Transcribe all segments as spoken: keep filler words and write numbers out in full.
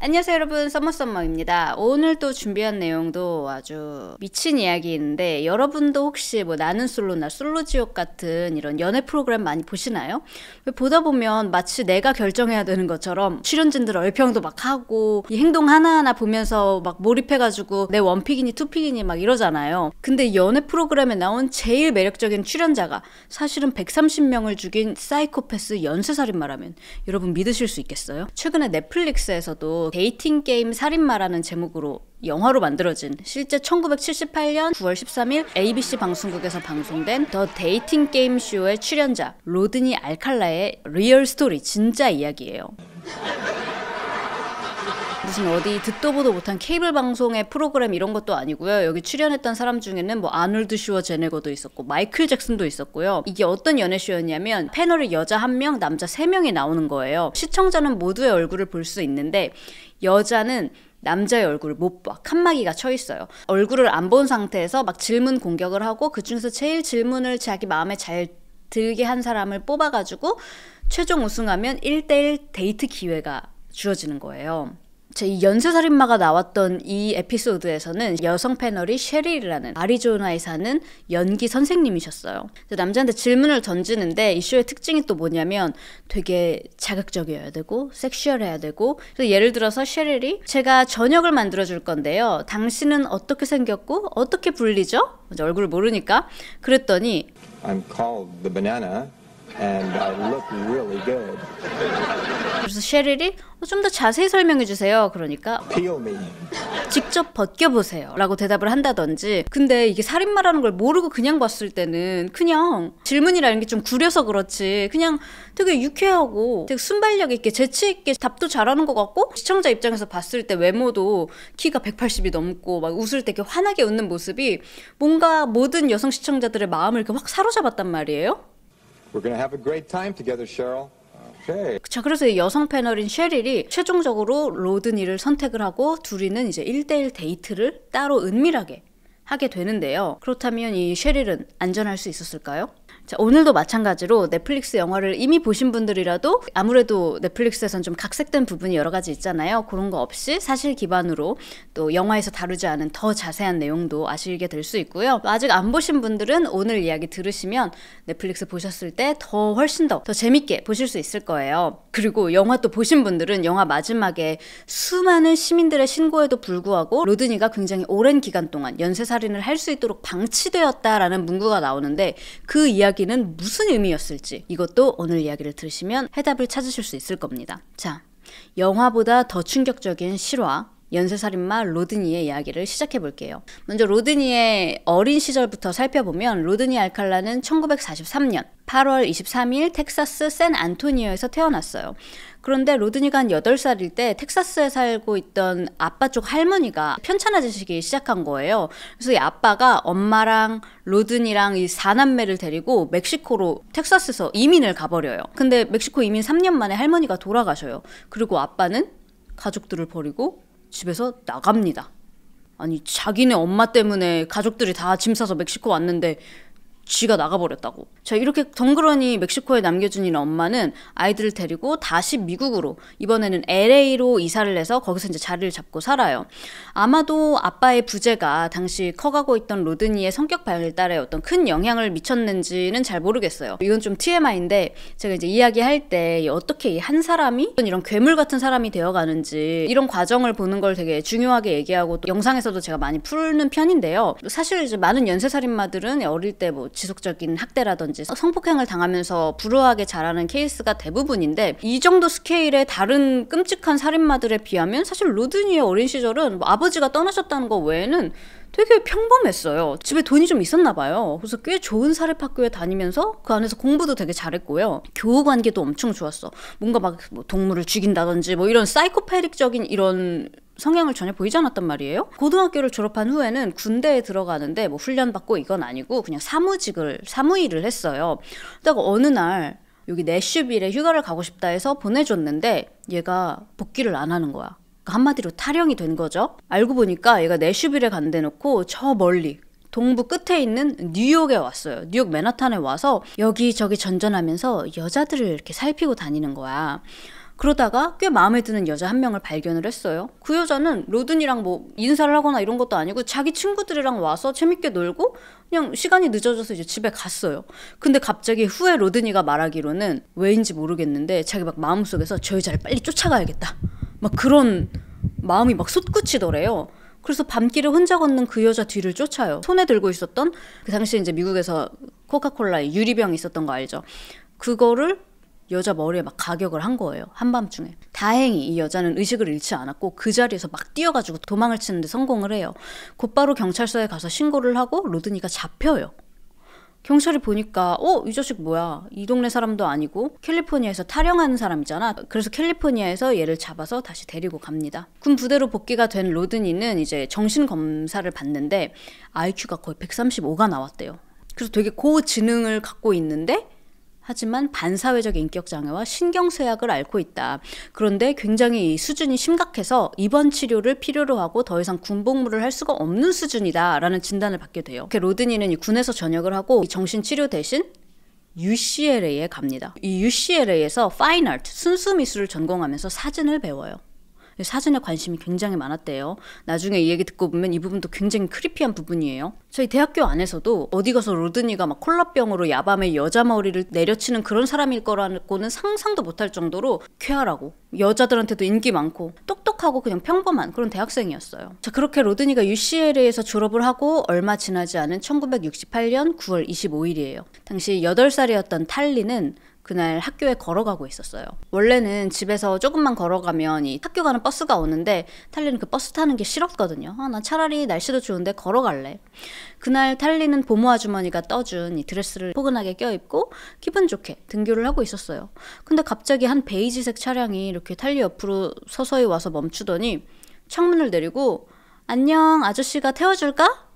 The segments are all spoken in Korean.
안녕하세요 여러분, 썸머썸머입니다. 오늘 또 준비한 내용도 아주 미친 이야기인데, 여러분도 혹시 뭐 나는 솔로나 솔로지옥 같은 이런 연애 프로그램 많이 보시나요? 보다 보면 마치 내가 결정해야 되는 것처럼 출연진들 얼평도 막 하고 이 행동 하나하나 보면서 막 몰입해가지고 내 원픽이니 투픽이니 막 이러잖아요. 근데 연애 프로그램에 나온 제일 매력적인 출연자가 사실은 백삼십 명을 죽인 사이코패스 연쇄살인마라면 여러분 믿으실 수 있겠어요? 최근에 넷플릭스에서도 데이팅 게임 살인마라는 제목으로 영화로 만들어진, 실제 천구백칠십팔년 구월 십삼일 에이비씨 방송국에서 방송된 더 데이팅 게임 쇼의 출연자 로드니 알칼라의 리얼 스토리, 진짜 이야기예요. 무슨 어디 듣도 보도 못한 케이블 방송의 프로그램 이런 것도 아니고요. 여기 출연했던 사람 중에는 뭐 아놀드 슈워제네거도 있었고 마이클 잭슨도 있었고요. 이게 어떤 연애쇼였냐면 패널이 여자 한 명, 남자 세 명이 나오는 거예요. 시청자는 모두의 얼굴을 볼 수 있는데 여자는 남자의 얼굴을 못 봐. 칸막이가 쳐 있어요. 얼굴을 안 본 상태에서 막 질문 공격을 하고, 그중에서 제일 질문을 자기 마음에 잘 들게 한 사람을 뽑아가지고 최종 우승하면 일 대 일 데이트 기회가 주어지는 거예요. 이 연쇄살인마가 나왔던 이 에피소드에서는 여성 패널이 셰릴이라는 아리조나에 사는 연기 선생님이셨어요. 남자한테 질문을 던지는데 이 쇼의 특징이 또 뭐냐면 되게 자극적이어야 되고 섹슈얼해야 되고. 그래서 예를 들어서 셰릴이 제가 저녁을 만들어줄 건데요, 당신은 어떻게 생겼고 어떻게 불리죠? 얼굴을 모르니까. 그랬더니 I'm called the banana. And I look really good. 그래서 셰릴이 좀 더 자세히 설명해 주세요. 그러니까 Peel me. 직접 벗겨보세요 라고 대답을 한다든지. 근데 이게 살인마라는 걸 모르고 그냥 봤을 때는 그냥 질문이라는 게 좀 구려서 그렇지 그냥 되게 유쾌하고 되게 순발력 있게 재치 있게 답도 잘하는 것 같고, 시청자 입장에서 봤을 때 외모도 키가 백팔십이 넘고 막 웃을 때 이렇게 환하게 웃는 모습이 뭔가 모든 여성 시청자들의 마음을 이렇게 확 사로잡았단 말이에요. We're gonna have a great time together, Cheryl. Okay. 자, 그래서 여성 패널인 셰릴이 최종적으로 로드니를 선택을 하고 둘이는 이제 일 대 일 데이트를 따로 은밀하게 하게 되는데요. 그렇다면 이 셰릴은 안전할 수 있었을까요? 자, 오늘도 마찬가지로 넷플릭스 영화를 이미 보신 분들이라도 아무래도 넷플릭스에선 좀 각색된 부분이 여러 가지 있잖아요. 그런 거 없이 사실 기반으로 또 영화에서 다루지 않은 더 자세한 내용도 아시게 될 수 있고요. 아직 안 보신 분들은 오늘 이야기 들으시면 넷플릭스 보셨을 때 더 훨씬 더, 더 재밌게 보실 수 있을 거예요. 그리고 영화 또 보신 분들은 영화 마지막에 수많은 시민들의 신고에도 불구하고 로드니가 굉장히 오랜 기간 동안 연쇄살인을 할 수 있도록 방치되었다라는 문구가 나오는데 그 이야기 는 무슨 의미였을지, 이것도 오늘 이야기를 들으시면 해답을 찾으실 수 있을 겁니다. 자, 영화보다 더 충격적인 실화 연쇄살인마 로드니의 이야기를 시작해 볼게요. 먼저 로드니의 어린 시절부터 살펴보면 로드니 알칼라는 천구백사십삼년 팔월 이십삼일 텍사스 샌안토니오에서 태어났어요. 그런데 로드니가 한 여덟 살일 때 텍사스에 살고 있던 아빠 쪽 할머니가 편찮아지시기 시작한 거예요. 그래서 이 아빠가 엄마랑 로드니랑 이 사남매를 데리고 멕시코로, 텍사스에서 이민을 가버려요. 근데 멕시코 이민 삼 년 만에 할머니가 돌아가셔요. 그리고 아빠는 가족들을 버리고 집에서 나갑니다. 아니, 자기네 엄마 때문에 가족들이 다 짐 싸서 멕시코 왔는데 쥐가 나가버렸다고. 자, 이렇게 덩그러니 멕시코에 남겨준 이 엄마는 아이들을 데리고 다시 미국으로, 이번에는 엘에이로 이사를 해서 거기서 이제 자리를 잡고 살아요. 아마도 아빠의 부재가 당시 커가고 있던 로드니의 성격 발달에 어떤 큰 영향을 미쳤는지는 잘 모르겠어요. 이건 좀 티엠아이인데 제가 이제 이야기할 때 어떻게 이 한 사람이 이런 괴물 같은 사람이 되어가는지 이런 과정을 보는 걸 되게 중요하게 얘기하고, 또 영상에서도 제가 많이 푸는 편인데요. 사실 이제 많은 연쇄살인마들은 어릴 때 뭐 지속적인 학대라든지 성폭행을 당하면서 불우하게 자라는 케이스가 대부분인데, 이 정도 스케일의 다른 끔찍한 살인마들에 비하면 사실 로드니의 어린 시절은 뭐 아버지가 떠나셨다는 거 외에는 되게 평범했어요. 집에 돈이 좀 있었나 봐요. 그래서 꽤 좋은 사립학교에 다니면서 그 안에서 공부도 되게 잘했고요. 교우 관계도 엄청 좋았어. 뭔가 막 뭐 동물을 죽인다든지 뭐 이런 사이코패릭적인 이런 성향을 전혀 보이지 않았단 말이에요. 고등학교를 졸업한 후에는 군대에 들어가는데 뭐 훈련받고 이건 아니고 그냥 사무직을, 사무일을 했어요. 그러다가 어느 날 여기 내슈빌에 휴가를 가고 싶다 해서 보내줬는데 얘가 복귀를 안 하는 거야. 그러니까 한마디로 탈영이 된 거죠. 알고 보니까 얘가 내슈빌에 간대놓고 저 멀리 동부 끝에 있는 뉴욕에 왔어요. 뉴욕 맨하탄에 와서 여기저기 전전하면서 여자들을 이렇게 살피고 다니는 거야. 그러다가 꽤 마음에 드는 여자 한 명을 발견을 했어요. 그 여자는 로든이랑 뭐 인사를 하거나 이런 것도 아니고 자기 친구들이랑 와서 재밌게 놀고 그냥 시간이 늦어져서 이제 집에 갔어요. 근데 갑자기 후에 로든이가 말하기로는 왜인지 모르겠는데 자기 막 마음속에서 저 여자를 빨리 쫓아가야겠다 막 그런 마음이 막 솟구치더래요. 그래서 밤길을 혼자 걷는 그 여자 뒤를 쫓아요. 손에 들고 있었던 그 당시에 이제 미국에서 코카콜라에 유리병이 있었던 거 알죠? 그거를 여자 머리에 막 가격을 한 거예요. 한밤중에. 다행히 이 여자는 의식을 잃지 않았고 그 자리에서 막 뛰어가지고 도망을 치는데 성공을 해요. 곧바로 경찰서에 가서 신고를 하고 로드니가 잡혀요. 경찰이 보니까 어? 이 자식 뭐야? 이 동네 사람도 아니고 캘리포니아에서 탈영하는 사람이잖아. 그래서 캘리포니아에서 얘를 잡아서 다시 데리고 갑니다. 군 부대로 복귀가 된 로드니는 이제 정신검사를 받는데 아이큐가 거의 백삼십오가 나왔대요. 그래서 되게 고지능을 갖고 있는데 하지만 반사회적 인격장애와 신경쇠약을 앓고 있다. 그런데 굉장히 이 수준이 심각해서 입원 치료를 필요로 하고 더 이상 군복무를 할 수가 없는 수준이다라는 진단을 받게 돼요. 이렇게 로드니는 이 군에서 전역을 하고 이 정신치료 대신 유씨엘에이에 갑니다. 이 유씨엘에이에서 파인 아트, 순수 미술을 전공하면서 사진을 배워요. 사진에 관심이 굉장히 많았대요. 나중에 이 얘기 듣고 보면 이 부분도 굉장히 크리피한 부분이에요. 저희 대학교 안에서도 어디 가서 로드니가 막 콜라병으로 야밤에 여자 머리를 내려치는 그런 사람일 거라고는 상상도 못할 정도로 쾌활하고 여자들한테도 인기 많고 똑똑하고 그냥 평범한 그런 대학생이었어요. 자, 그렇게 로드니가 유씨엘에이에서 졸업을 하고 얼마 지나지 않은 천구백육십팔년 구월 이십오일이에요. 당시 여덟 살이었던 탈리는 그날 학교에 걸어가고 있었어요. 원래는 집에서 조금만 걸어가면 이 학교 가는 버스가 오는데 탈리는 그 버스 타는 게 싫었거든요. 아, 난 차라리 날씨도 좋은데 걸어갈래. 그날 탈리는 보모 아주머니가 떠준 이 드레스를 포근하게 껴입고 기분 좋게 등교를 하고 있었어요. 근데 갑자기 한 베이지색 차량이 이렇게 탈리 옆으로 서서히 와서 멈추더니 창문을 내리고 안녕 아저씨가 태워줄까?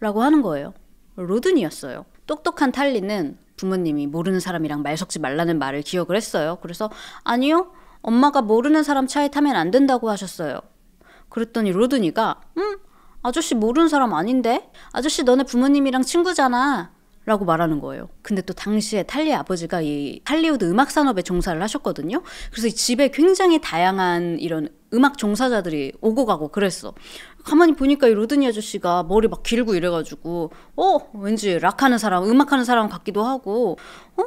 라고 하는 거예요. 로든이었어요. 똑똑한 탈리는 부모님이 모르는 사람이랑 말 섞지 말라는 말을 기억을 했어요. 그래서 아니요, 엄마가 모르는 사람 차에 타면 안 된다고 하셨어요. 그랬더니 로드니가 음, 아저씨 모르는 사람 아닌데? 아저씨 너네 부모님이랑 친구잖아 라고 말하는 거예요. 근데 또 당시에 탈리의 아버지가 이 할리우드 음악 산업에 종사를 하셨거든요. 그래서 이 집에 굉장히 다양한 이런 음악 종사자들이 오고 가고 그랬어. 가만히 보니까 이 로드니 아저씨가 머리 막 길고 이래가지고 어? 왠지 락하는 사람, 음악하는 사람 같기도 하고 어?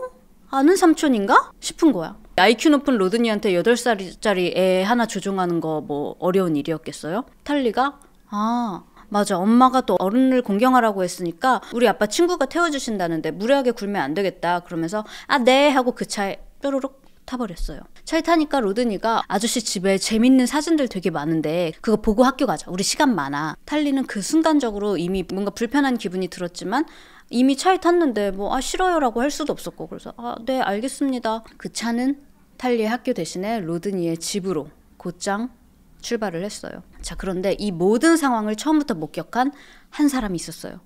아는 삼촌인가? 싶은 거야. 아이큐 높은 로드니한테 여덟 살짜리 애 하나 조종하는 거 뭐 어려운 일이었겠어요? 탈리가 아... 맞아, 엄마가 또 어른을 공경하라고 했으니까 우리 아빠 친구가 태워주신다는데 무례하게 굴면 안 되겠다 그러면서 아 네 하고 그 차에 뾰로록 타버렸어요. 차에 타니까 로드니가 아저씨 집에 재밌는 사진들 되게 많은데 그거 보고 학교 가자, 우리 시간 많아. 탈리는 그 순간적으로 이미 뭔가 불편한 기분이 들었지만 이미 차에 탔는데 뭐 아 싫어요 라고 할 수도 없었고 그래서 아 네 알겠습니다. 그 차는 탈리의 학교 대신에 로드니의 집으로 곧장 출발을 했어요. 자, 그런데 이 모든 상황을 처음부터 목격한 한 사람이 있었어요.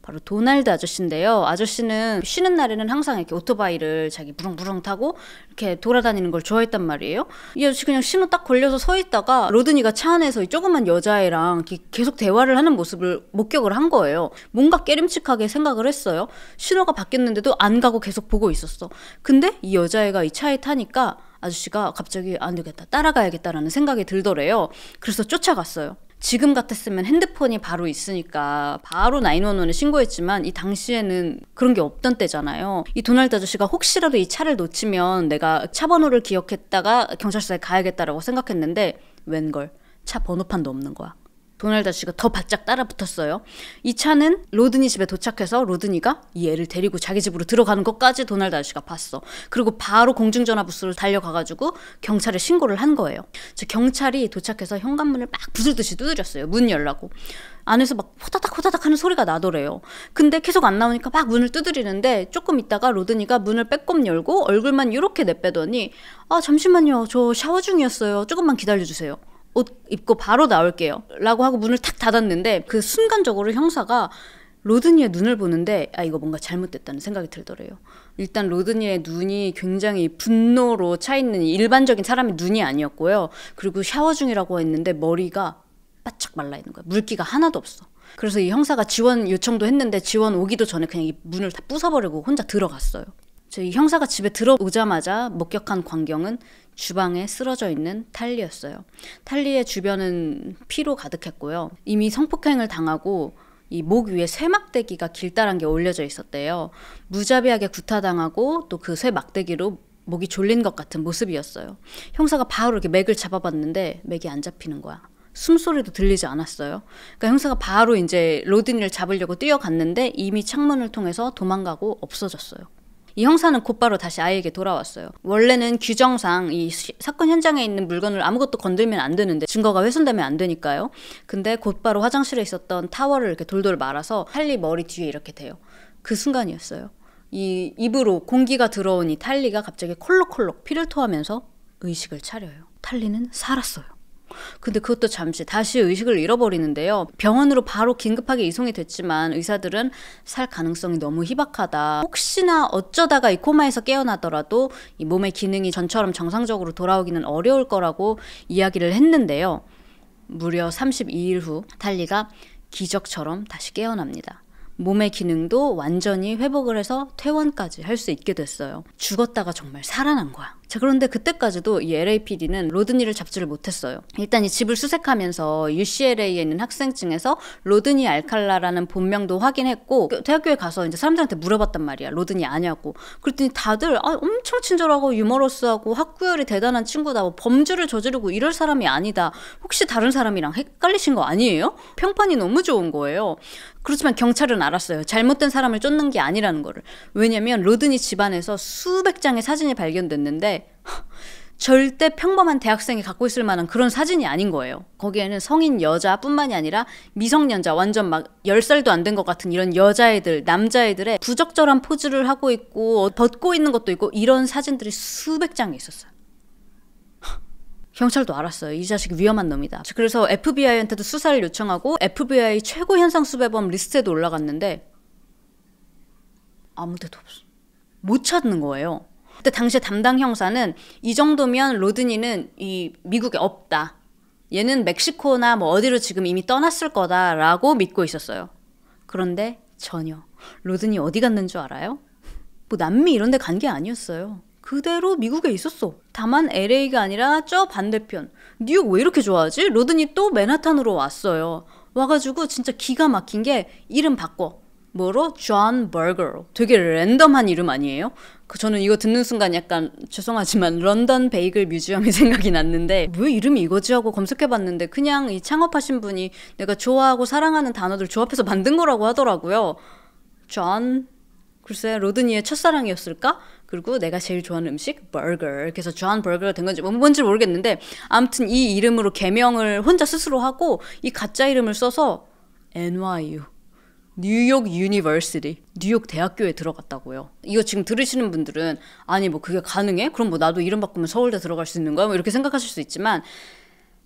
바로 도날드 아저씨인데요. 아저씨는 쉬는 날에는 항상 이렇게 오토바이를 자기 부릉부릉 타고 이렇게 돌아다니는 걸 좋아했단 말이에요. 이 아저씨 그냥 신호 딱 걸려서 서 있다가 로드니가 차 안에서 이 조그만 여자애랑 계속 대화를 하는 모습을 목격을 한 거예요. 뭔가 깨림칙하게 생각을 했어요. 신호가 바뀌었는데도 안 가고 계속 보고 있었어. 근데 이 여자애가 이 차에 타니까 아저씨가 갑자기 안 되겠다, 따라가야겠다라는 생각이 들더래요. 그래서 쫓아갔어요. 지금 같았으면 핸드폰이 바로 있으니까 바로 구일일에 신고했지만 이 당시에는 그런 게 없던 때잖아요. 이 도날드 아저씨가 혹시라도 이 차를 놓치면 내가 차 번호를 기억했다가 경찰서에 가야겠다라고 생각했는데 웬걸, 차 번호판도 없는 거야. 도날드 아저씨가 더 바짝 따라붙었어요. 이 차는 로드니 집에 도착해서 로드니가 이 애를 데리고 자기 집으로 들어가는 것까지 도날드 아저씨가 봤어. 그리고 바로 공중전화 부스로 달려가가지고 경찰에 신고를 한 거예요. 저 경찰이 도착해서 현관문을 막 부술듯이 두드렸어요. 문 열라고. 안에서 막 호다닥 호다닥 하는 소리가 나더래요. 근데 계속 안 나오니까 막 문을 두드리는데 조금 있다가 로드니가 문을 빼꼼 열고 얼굴만 이렇게 내빼더니 아 잠시만요, 저 샤워 중이었어요. 조금만 기다려주세요. 옷 입고 바로 나올게요 라고 하고 문을 탁 닫았는데 그 순간적으로 형사가 로드니의 눈을 보는데 아 이거 뭔가 잘못됐다는 생각이 들더래요. 일단 로드니의 눈이 굉장히 분노로 차있는 일반적인 사람의 눈이 아니었고요. 그리고 샤워 중이라고 했는데 머리가 바짝 말라있는 거야. 물기가 하나도 없어. 그래서 이 형사가 지원 요청도 했는데 지원 오기도 전에 그냥 이 문을 다 부숴버리고 혼자 들어갔어요. 이 형사가 집에 들어오자마자 목격한 광경은 주방에 쓰러져 있는 탈리였어요. 탈리의 주변은 피로 가득했고요. 이미 성폭행을 당하고 이 목 위에 쇠 막대기가 길다란 게 올려져 있었대요. 무자비하게 구타당하고 또 그 쇠 막대기로 목이 졸린 것 같은 모습이었어요. 형사가 바로 이렇게 맥을 잡아봤는데 맥이 안 잡히는 거야. 숨소리도 들리지 않았어요. 그러니까 형사가 바로 이제 로드니를 잡으려고 뛰어갔는데 이미 창문을 통해서 도망가고 없어졌어요. 이 형사는 곧바로 다시 아이에게 돌아왔어요. 원래는 규정상 이 시, 사건 현장에 있는 물건을 아무것도 건들면 안 되는데 증거가 훼손되면 안 되니까요. 근데 곧바로 화장실에 있었던 타월을 이렇게 돌돌 말아서 탈리 머리 뒤에 이렇게 대요. 그 순간이었어요. 이 입으로 공기가 들어온 이 탈리가 갑자기 콜록콜록 피를 토하면서 의식을 차려요. 탈리는 살았어요. 근데 그것도 잠시 다시 의식을 잃어버리는데요. 병원으로 바로 긴급하게 이송이 됐지만 의사들은 살 가능성이 너무 희박하다. 혹시나 어쩌다가 이 코마에서 깨어나더라도 이 몸의 기능이 전처럼 정상적으로 돌아오기는 어려울 거라고 이야기를 했는데요. 무려 삼십이 일 후 달리가 기적처럼 다시 깨어납니다. 몸의 기능도 완전히 회복을 해서 퇴원까지 할 수 있게 됐어요. 죽었다가 정말 살아난 거야. 자, 그런데 그때까지도 이 엘에이피디는 로드니를 잡지를 못했어요. 일단 이 집을 수색하면서 유씨엘에이에 있는 학생증에서 로드니 알칼라라는 본명도 확인했고, 대학교에 가서 이제 사람들한테 물어봤단 말이야. 로드니 아냐고. 그랬더니 다들 아, 엄청 친절하고 유머러스하고 학구열이 대단한 친구다. 뭐 범죄를 저지르고 이럴 사람이 아니다. 혹시 다른 사람이랑 헷갈리신 거 아니에요? 평판이 너무 좋은 거예요. 그렇지만 경찰은 알았어요. 잘못된 사람을 쫓는 게 아니라는 거를. 왜냐면 로드니 집안에서 수백 장의 사진이 발견됐는데 절대 평범한 대학생이 갖고 있을 만한 그런 사진이 아닌 거예요. 거기에는 성인 여자뿐만이 아니라 미성년자, 완전 막 열 살도 안 된 것 같은 이런 여자애들, 남자애들의 부적절한 포즈를 하고 있고 벗고 있는 것도 있고 이런 사진들이 수백 장이 있었어요. 경찰도 알았어요. 이 자식 위험한 놈이다. 그래서 에프비아이한테도 수사를 요청하고 에프비아이 최고 현상 수배범 리스트에도 올라갔는데 아무 데도 없어. 못 찾는 거예요. 그때 당시에 담당 형사는 이 정도면 로드니는 이 미국에 없다. 얘는 멕시코나 뭐 어디로 지금 이미 떠났을 거다라고 믿고 있었어요. 그런데 전혀. 로드니 어디 갔는 줄 알아요? 뭐 남미 이런 데 간 게 아니었어요. 그대로 미국에 있었어. 다만 엘에이가 아니라 저 반대편. 뉴욕 왜 이렇게 좋아하지? 로드니 또 맨하탄으로 왔어요. 와가지고 진짜 기가 막힌 게 이름 바꿔. 뭐로? 존 버거로. 되게 랜덤한 이름 아니에요? 그 저는 이거 듣는 순간 약간 죄송하지만 런던 베이글 뮤지엄이 생각이 났는데 왜 이름이 이거지 하고 검색해봤는데 그냥 이 창업하신 분이 내가 좋아하고 사랑하는 단어들 조합해서 만든 거라고 하더라고요. 존, 글쎄 로드니의 첫사랑이었을까? 그리고 내가 제일 좋아하는 음식? 버거. 그래서 존 버거가 된 건지 뭔지 모르겠는데 아무튼 이 이름으로 개명을 혼자 스스로 하고 이 가짜 이름을 써서 엔와이유 뉴욕 유니버시티, 뉴욕 대학교에 들어갔다고요. 이거 지금 들으시는 분들은 아니 뭐 그게 가능해? 그럼 뭐 나도 이름 바꾸면 서울대 들어갈 수 있는 거야? 뭐 이렇게 생각하실 수 있지만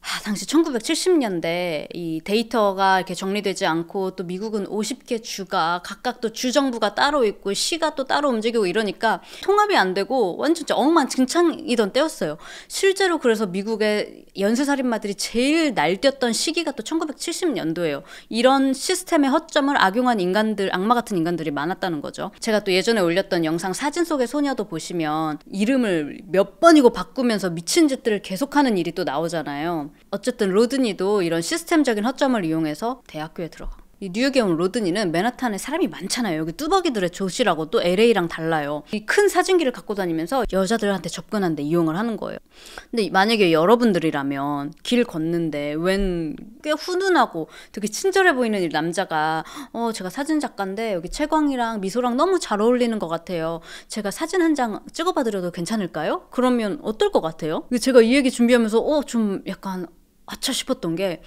아, 당시 천구백칠십 년대 이 데이터가 이렇게 정리되지 않고 또 미국은 오십 개 주가 각각 또 주정부가 따로 있고 시가 또 따로 움직이고 이러니까 통합이 안 되고 완전 진짜 엉망진창이던 때였어요. 실제로 그래서 미국의 연쇄살인마들이 제일 날뛰었던 시기가 또 천구백칠십 년도예요. 이런 시스템의 허점을 악용한 인간들, 악마 같은 인간들이 많았다는 거죠. 제가 또 예전에 올렸던 영상 사진 속의 소녀도 보시면 이름을 몇 번이고 바꾸면서 미친 짓들을 계속하는 일이 또 나오잖아요. 어쨌든 로드니도 이런 시스템적인 허점을 이용해서 대학교에 들어가. 이 뉴욕에 온 로드니는 맨하탄에 사람이 많잖아요. 여기 뚜벅이들의 조시라고 또 엘에이랑 달라요. 이 큰 사진기를 갖고 다니면서 여자들한테 접근하는데 이용을 하는 거예요. 근데 만약에 여러분들이라면 길 걷는데 웬 꽤 훈훈하고 되게 친절해 보이는 이 남자가 어 제가 사진작가인데 여기 채광이랑 미소랑 너무 잘 어울리는 것 같아요. 제가 사진 한 장 찍어봐 드려도 괜찮을까요? 그러면 어떨 것 같아요? 제가 이 얘기 준비하면서 어 좀 약간 아차 싶었던 게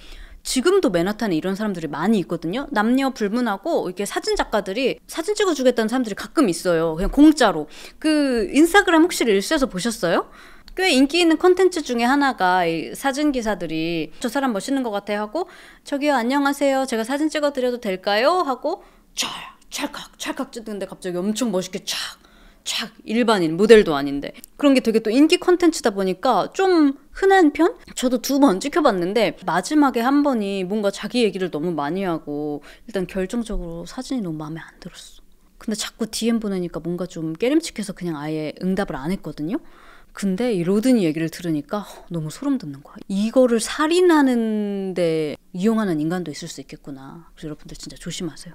지금도 맨하탄에 이런 사람들이 많이 있거든요. 남녀 불문하고 이렇게 사진 작가들이 사진 찍어주겠다는 사람들이 가끔 있어요. 그냥 공짜로. 그 인스타그램 혹시 릴스에서 보셨어요? 꽤 인기 있는 콘텐츠 중에 하나가 이 사진 기사들이 저 사람 멋있는 것 같아 하고 저기요 안녕하세요 제가 사진 찍어드려도 될까요? 하고 촤 찰칵 찰칵 찍는데 갑자기 엄청 멋있게 촥 촥 일반인 모델도 아닌데 그런 게 되게 또 인기 콘텐츠다 보니까 좀 흔한 편? 저도 두 번 찍혀봤는데 마지막에 한 번이 뭔가 자기 얘기를 너무 많이 하고 일단 결정적으로 사진이 너무 마음에 안 들었어. 근데 자꾸 디엠 보내니까 뭔가 좀 깨림칙해서 그냥 아예 응답을 안 했거든요. 근데 이 로든이 얘기를 들으니까 너무 소름 돋는 거야. 이거를 살인하는 데 이용하는 인간도 있을 수 있겠구나. 그래서 여러분들 진짜 조심하세요.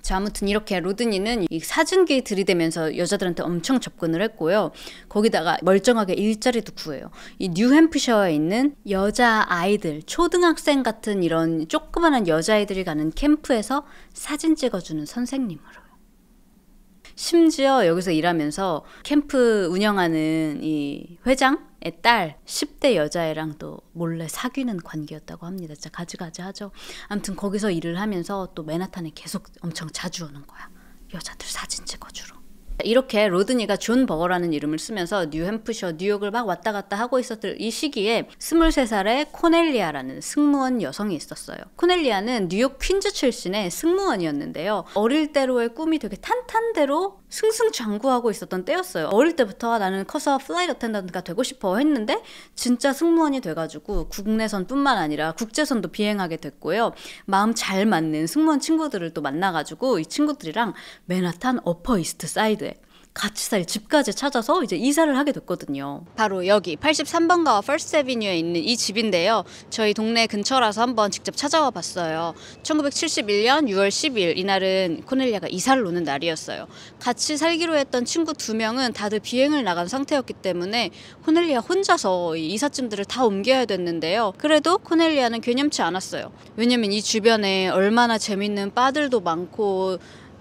자, 아무튼 이렇게 로드니는 이 사진기에 들이대면서 여자들한테 엄청 접근을 했고요. 거기다가 멀쩡하게 일자리도 구해요. 이 뉴햄프셔에 있는 여자아이들, 초등학생 같은 이런 조그만한 여자아이들이 가는 캠프에서 사진 찍어주는 선생님으로. 심지어 여기서 일하면서 캠프 운영하는 이 회장의 딸 십 대 여자애랑 또 몰래 사귀는 관계였다고 합니다. 진짜 가지가지 하죠. 아무튼 거기서 일을 하면서 또 맨하탄에 계속 엄청 자주 오는 거야. 여자들 사진 찍어주러. 이렇게 로드니가 존 버거라는 이름을 쓰면서 뉴햄프셔, 뉴욕을 막 왔다 갔다 하고 있었던 이 시기에 스물세 살의 코넬리아라는 승무원 여성이 있었어요. 코넬리아는 뉴욕 퀸즈 출신의 승무원이었는데요. 어릴 때로의 꿈이 되게 탄탄대로 승승장구하고 있었던 때였어요. 어릴 때부터 나는 커서 플라이트 어텐던트가 되고 싶어 했는데 진짜 승무원이 돼가지고 국내선뿐만 아니라 국제선도 비행하게 됐고요. 마음 잘 맞는 승무원 친구들을 또 만나가지고 이 친구들이랑 맨하탄 어퍼이스트 사이드 같이 살 집까지 찾아서 이제 이사를 하게 됐거든요. 바로 여기 팔십삼 번가와 퍼스트 애비뉴에 있는 이 집인데요. 저희 동네 근처라서 한번 직접 찾아와 봤어요. 천구백칠십일 년 유월 십 일 이날은 코넬리아가 이사를 오는 날이었어요. 같이 살기로 했던 친구 두 명은 다들 비행을 나간 상태였기 때문에 코넬리아 혼자서 이 이삿짐들을 다 옮겨야 됐는데요. 그래도 코넬리아는 괴념치 않았어요. 왜냐면 이 주변에 얼마나 재밌는 바들도 많고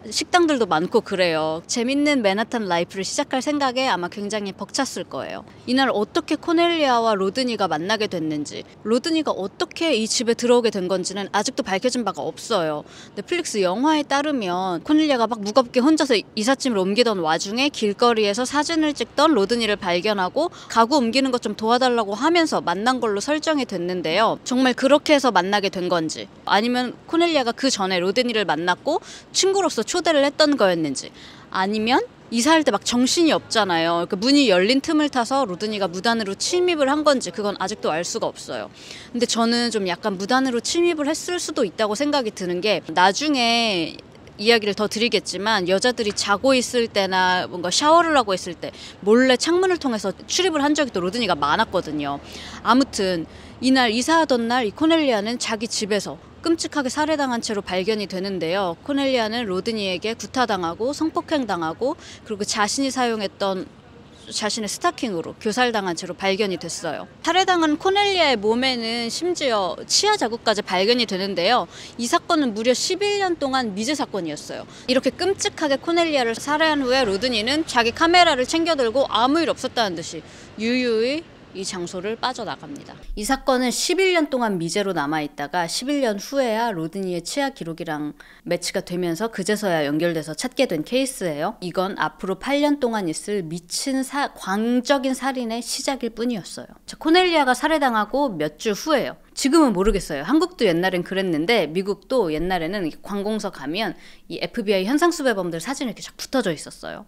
식당들도 많고 그래요. 재밌는 맨하탄 라이프를 시작할 생각에 아마 굉장히 벅찼을 거예요. 이날 어떻게 코넬리아와 로드니가 만나게 됐는지, 로드니가 어떻게 이 집에 들어오게 된 건지는 아직도 밝혀진 바가 없어요. 넷플릭스 영화에 따르면 코넬리아가 막 무겁게 혼자서 이삿짐을 옮기던 와중에 길거리에서 사진을 찍던 로드니를 발견하고 가구 옮기는 것 좀 도와달라고 하면서 만난 걸로 설정이 됐는데요. 정말 그렇게 해서 만나게 된 건지, 아니면 코넬리아가 그 전에 로드니를 만났고 친구로서 초대를 했던 거였는지, 아니면 이사할 때 막 정신이 없잖아요. 그러니까 문이 열린 틈을 타서 로드니가 무단으로 침입을 한 건지 그건 아직도 알 수가 없어요. 근데 저는 좀 약간 무단으로 침입을 했을 수도 있다고 생각이 드는 게, 나중에 이야기를 더 드리겠지만 여자들이 자고 있을 때나 뭔가 샤워를 하고 있을 때 몰래 창문을 통해서 출입을 한 적이 또 로드니가 많았거든요. 아무튼 이날 이사하던 날 이 코넬리아는 자기 집에서 끔찍하게 살해당한 채로 발견이 되는데요. 코넬리아는 로드니에게 구타당하고 성폭행당하고 그리고 자신이 사용했던 자신의 스타킹으로 교살당한 채로 발견이 됐어요. 살해당한 코넬리아의 몸에는 심지어 치아 자국까지 발견이 되는데요. 이 사건은 무려 십일 년 동안 미제 사건이었어요. 이렇게 끔찍하게 코넬리아를 살해한 후에 로드니는 자기 카메라를 챙겨들고 아무 일 없었다는 듯이 유유히 이 장소를 빠져나갑니다. 이 사건은 십일 년 동안 미제로 남아있다가 십일 년 후에야 로드니의 치아 기록이랑 매치가 되면서 그제서야 연결돼서 찾게 된 케이스예요. 이건 앞으로 팔 년 동안 있을 미친 사, 광적인 살인의 시작일 뿐이었어요. 자, 코넬리아가 살해당하고 몇 주 후에요. 지금은 모르겠어요. 한국도 옛날엔 그랬는데 미국도 옛날에는 관공서 가면 이 에프비아이 현상수배범들 사진이 이렇게 쫙 붙어져 있었어요.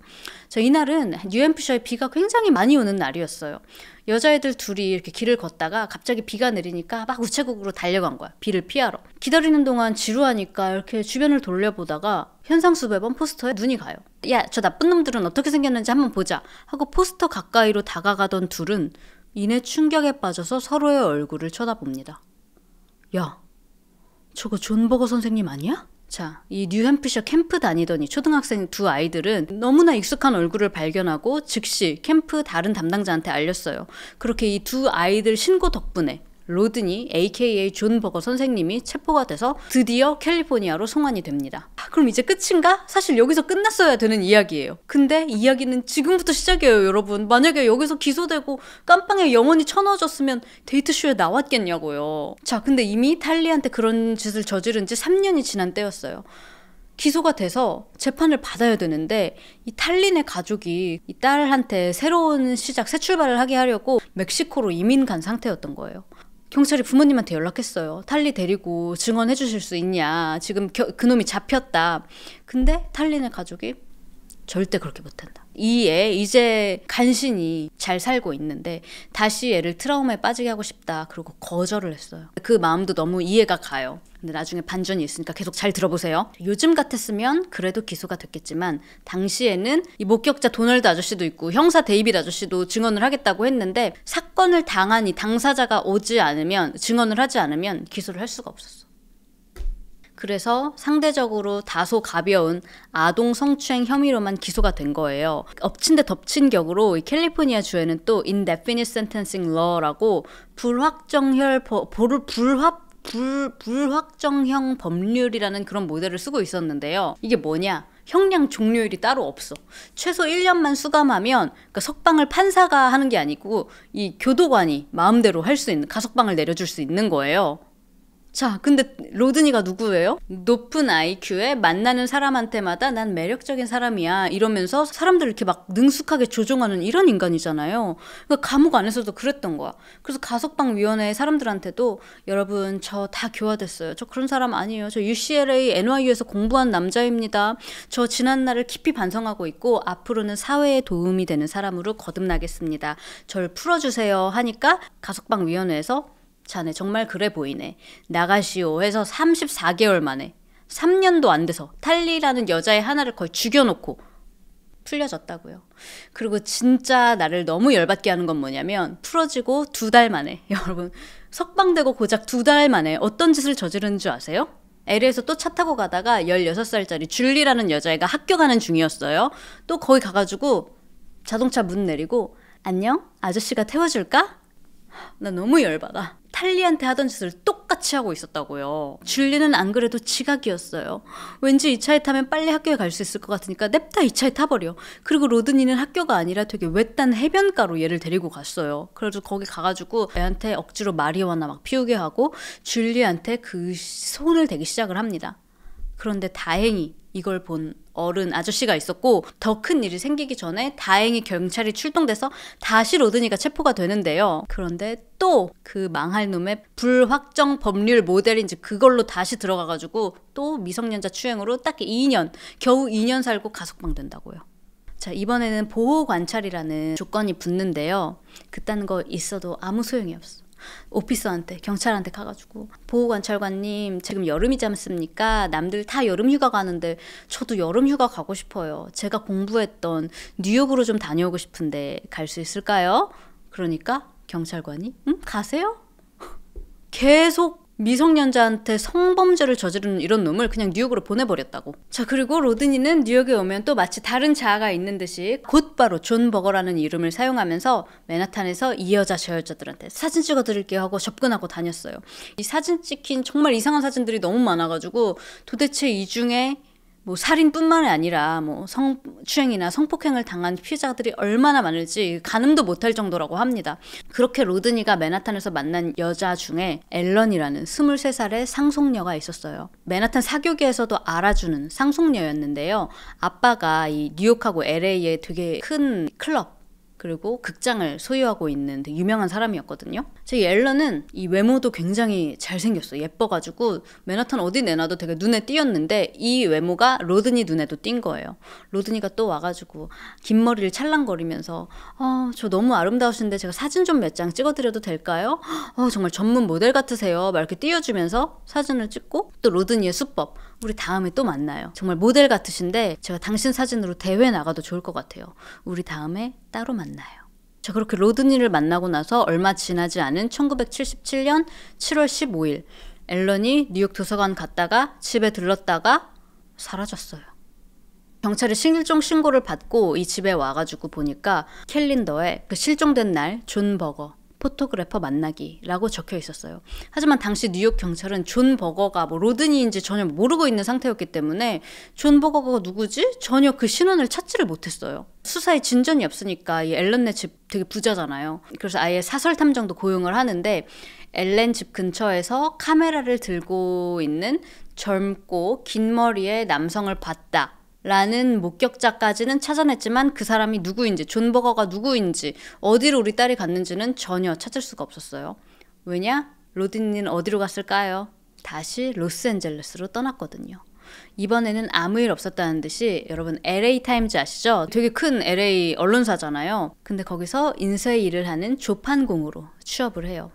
저 이날은 뉴햄프셔에 비가 굉장히 많이 오는 날이었어요. 여자애들 둘이 이렇게 길을 걷다가 갑자기 비가 내리니까 막 우체국으로 달려간 거야. 비를 피하러. 기다리는 동안 지루하니까 이렇게 주변을 돌려보다가 현상수배범 포스터에 눈이 가요. 야, 저 나쁜 놈들은 어떻게 생겼는지 한번 보자 하고 포스터 가까이로 다가가던 둘은 이내 충격에 빠져서 서로의 얼굴을 쳐다봅니다. 야, 저거 존 버거 선생님 아니야? 자, 이 뉴햄프셔 캠프 다니던 이 초등학생 두 아이들은 너무나 익숙한 얼굴을 발견하고 즉시 캠프 다른 담당자한테 알렸어요. 그렇게 이 두 아이들 신고 덕분에 로드니 에이케이에이 존 버거 선생님이 체포가 돼서 드디어 캘리포니아로 송환이 됩니다. 그럼 이제 끝인가? 사실 여기서 끝났어야 되는 이야기예요. 근데 이야기는 지금부터 시작이에요, 여러분. 만약에 여기서 기소되고 깜빵에 영원히 쳐넣어졌으면 데이트쇼에 나왔겠냐고요. 자, 근데 이미 탈리한테 그런 짓을 저지른 지 삼 년이 지난 때였어요. 기소가 돼서 재판을 받아야 되는데 이 탈린의 가족이 이 딸한테 새로운 시작, 새 출발을 하게 하려고 멕시코로 이민 간 상태였던 거예요. 경찰이 부모님한테 연락했어요. 탈리 데리고 증언해 주실 수 있냐. 지금 겨, 그놈이 잡혔다. 근데 탈린의 가족이 절대 그렇게 못한다. 이에 이제 간신히 잘 살고 있는데 다시 애를 트라우마에 빠지게 하고 싶다. 그리고 거절을 했어요. 그 마음도 너무 이해가 가요. 근데 나중에 반전이 있으니까 계속 잘 들어보세요. 요즘 같았으면 그래도 기소가 됐겠지만 당시에는 이 목격자 도널드 아저씨도 있고 형사 데이빗 아저씨도 증언을 하겠다고 했는데 사건을 당한 이 당사자가 오지 않으면, 증언을 하지 않으면 기소를 할 수가 없었어. 그래서 상대적으로 다소 가벼운 아동 성추행 혐의로만 기소가 된 거예요. 엎친 데 덮친 격으로 이 캘리포니아 주에는 또 indefinite sentencing law라고 불확정형 불 불합 불, 불확정형 법률이라는 그런 모델을 쓰고 있었는데요. 이게 뭐냐? 형량 종료일이 따로 없어. 최소 일 년만 수감하면, 그러니까 석방을 판사가 하는 게 아니고 이 교도관이 마음대로 할 수 있는, 가석방을 내려줄 수 있는 거예요. 자, 근데 로드니가 누구예요? 높은 아이큐에 만나는 사람한테마다 난 매력적인 사람이야 이러면서 사람들을 이렇게 막 능숙하게 조종하는 이런 인간이잖아요. 그러니까 감옥 안에서도 그랬던 거야. 그래서 가석방위원회 사람들한테도 여러분 저 다 교화됐어요. 저 그런 사람 아니에요. 저 유씨엘에이, 엔와이유에서 공부한 남자입니다. 저 지난 날을 깊이 반성하고 있고 앞으로는 사회에 도움이 되는 사람으로 거듭나겠습니다. 절 풀어주세요 하니까 가석방위원회에서 자네 정말 그래 보이네. 나가시오 해서 삼십사 개월 만에 삼 년도 안 돼서 탈리라는 여자의 하나를 거의 죽여놓고 풀려졌다고요. 그리고 진짜 나를 너무 열받게 하는 건 뭐냐면 풀어지고 두 달 만에, 여러분 석방되고 고작 두 달 만에 어떤 짓을 저지른 줄 아세요? 엘에이에서 또 차 타고 가다가 열여섯 살짜리 줄리라는 여자애가 학교 가는 중이었어요. 또 거기 가가지고 자동차 문 내리고 안녕? 아저씨가 태워줄까? 나 너무 열받아. 탈리한테 하던 짓을 똑같이 하고 있었다고요. 줄리는 안 그래도 지각이었어요. 왠지 이 차에 타면 빨리 학교에 갈 수 있을 것 같으니까 냅다 이 차에 타버려. 그리고 로드니는 학교가 아니라 되게 외딴 해변가로 얘를 데리고 갔어요. 그래서 거기 가가지고 애한테 억지로 마리화나 막 피우게 하고 줄리한테 그 손을 대기 시작을 합니다. 그런데 다행히 이걸 본 어른 아저씨가 있었고 더 큰 일이 생기기 전에 다행히 경찰이 출동돼서 다시 로드니가 체포가 되는데요. 그런데 또 그 망할 놈의 불확정 법률 모델인지 그걸로 다시 들어가가지고 또 미성년자 추행으로 딱 이 년, 겨우 이 년 살고 가석방 된다고요. 자, 이번에는 보호관찰이라는 조건이 붙는데요. 그딴 거 있어도 아무 소용이 없어. 오피서한테, 경찰한테 가가지고 보호관찰관님 지금 여름이지 않습니까? 남들 다 여름휴가 가는데 저도 여름휴가 가고 싶어요. 제가 공부했던 뉴욕으로 좀 다녀오고 싶은데 갈 수 있을까요? 그러니까 경찰관이 응? 가세요? 계속 미성년자한테 성범죄를 저지르는 이런 놈을 그냥 뉴욕으로 보내버렸다고. 자, 그리고 로드니는 뉴욕에 오면 또 마치 다른 자아가 있는 듯이 곧바로 존 버거라는 이름을 사용하면서 맨하탄에서 이 여자 저 여자들한테 사진 찍어드릴게요 하고 접근하고 다녔어요. 이 사진 찍힌 정말 이상한 사진들이 너무 많아가지고 도대체 이 중에 뭐 살인뿐만 아니라 뭐 성추행이나 성폭행을 당한 피해자들이 얼마나 많을지 가늠도 못할 정도라고 합니다. 그렇게 로드니가 맨하탄에서 만난 여자 중에 앨런이라는 스물세 살의 상속녀가 있었어요. 맨하탄 사교계에서도 알아주는 상속녀였는데요. 아빠가 이 뉴욕하고 엘에이에 되게 큰 클럽 그리고 극장을 소유하고 있는 되게 유명한 사람이었거든요. 저희 앨런은 이 외모도 굉장히 잘생겼어. 예뻐가지고 맨하탄 어디 내놔도 되게 눈에 띄었는데 이 외모가 로드니 눈에도 띈 거예요. 로드니가 또 와가지고 긴 머리를 찰랑거리면서 어, 저 너무 아름다우신데 제가 사진 좀 몇 장 찍어드려도 될까요? 어, 정말 전문 모델 같으세요. 막 이렇게 띄워주면서 사진을 찍고 또 로드니의 수법. 우리 다음에 또 만나요. 정말 모델 같으신데 제가 당신 사진으로 대회 나가도 좋을 것 같아요. 우리 다음에 따로 만나요. 자, 그렇게 로드니를 만나고 나서 얼마 지나지 않은 천구백칠십칠 년 칠월 십오일 앨런이 뉴욕 도서관 갔다가 집에 들렀다가 사라졌어요. 경찰이 실종 신고를 받고 이 집에 와가지고 보니까 캘린더에 그 실종된 날 존 버거 포토그래퍼 만나기라고 적혀 있었어요. 하지만 당시 뉴욕 경찰은 존 버거가 뭐 로드니인지 전혀 모르고 있는 상태였기 때문에 존 버거가 누구지? 전혀 그 신원을 찾지를 못했어요. 수사에 진전이 없으니까 이 앨런네 집 되게 부자잖아요. 그래서 아예 사설 탐정도 고용을 하는데 앨런 집 근처에서 카메라를 들고 있는 젊고 긴 머리의 남성을 봤다. 라는 목격자까지는 찾아냈지만 그 사람이 누구인지, 존 버거가 누구인지, 어디로 우리 딸이 갔는지는 전혀 찾을 수가 없었어요. 왜냐? 로드니는 어디로 갔을까요? 다시 로스앤젤레스로 떠났거든요. 이번에는 아무 일 없었다는 듯이, 여러분 엘에이 타임즈 아시죠? 되게 큰 엘에이 언론사잖아요. 근데 거기서 인쇄 일을 하는 조판공으로 취업을 해요.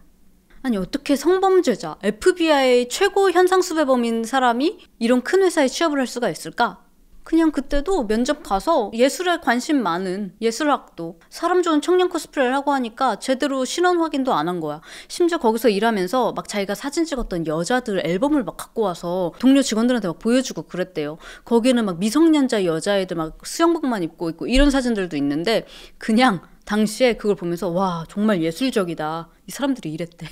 아니 어떻게 성범죄자, 에프비아이 최고 현상수배범인 사람이 이런 큰 회사에 취업을 할 수가 있을까? 그냥 그때도 면접 가서 예술에 관심 많은 예술학도 사람 좋은 청년 코스프레를 하고 하니까 제대로 신원 확인도 안 한 거야. 심지어 거기서 일하면서 막 자기가 사진 찍었던 여자들 앨범을 막 갖고 와서 동료 직원들한테 막 보여주고 그랬대요. 거기에는 막 미성년자 여자애들 막 수영복만 입고 있고 이런 사진들도 있는데, 그냥 당시에 그걸 보면서 와 정말 예술적이다, 이 사람들이 이랬대.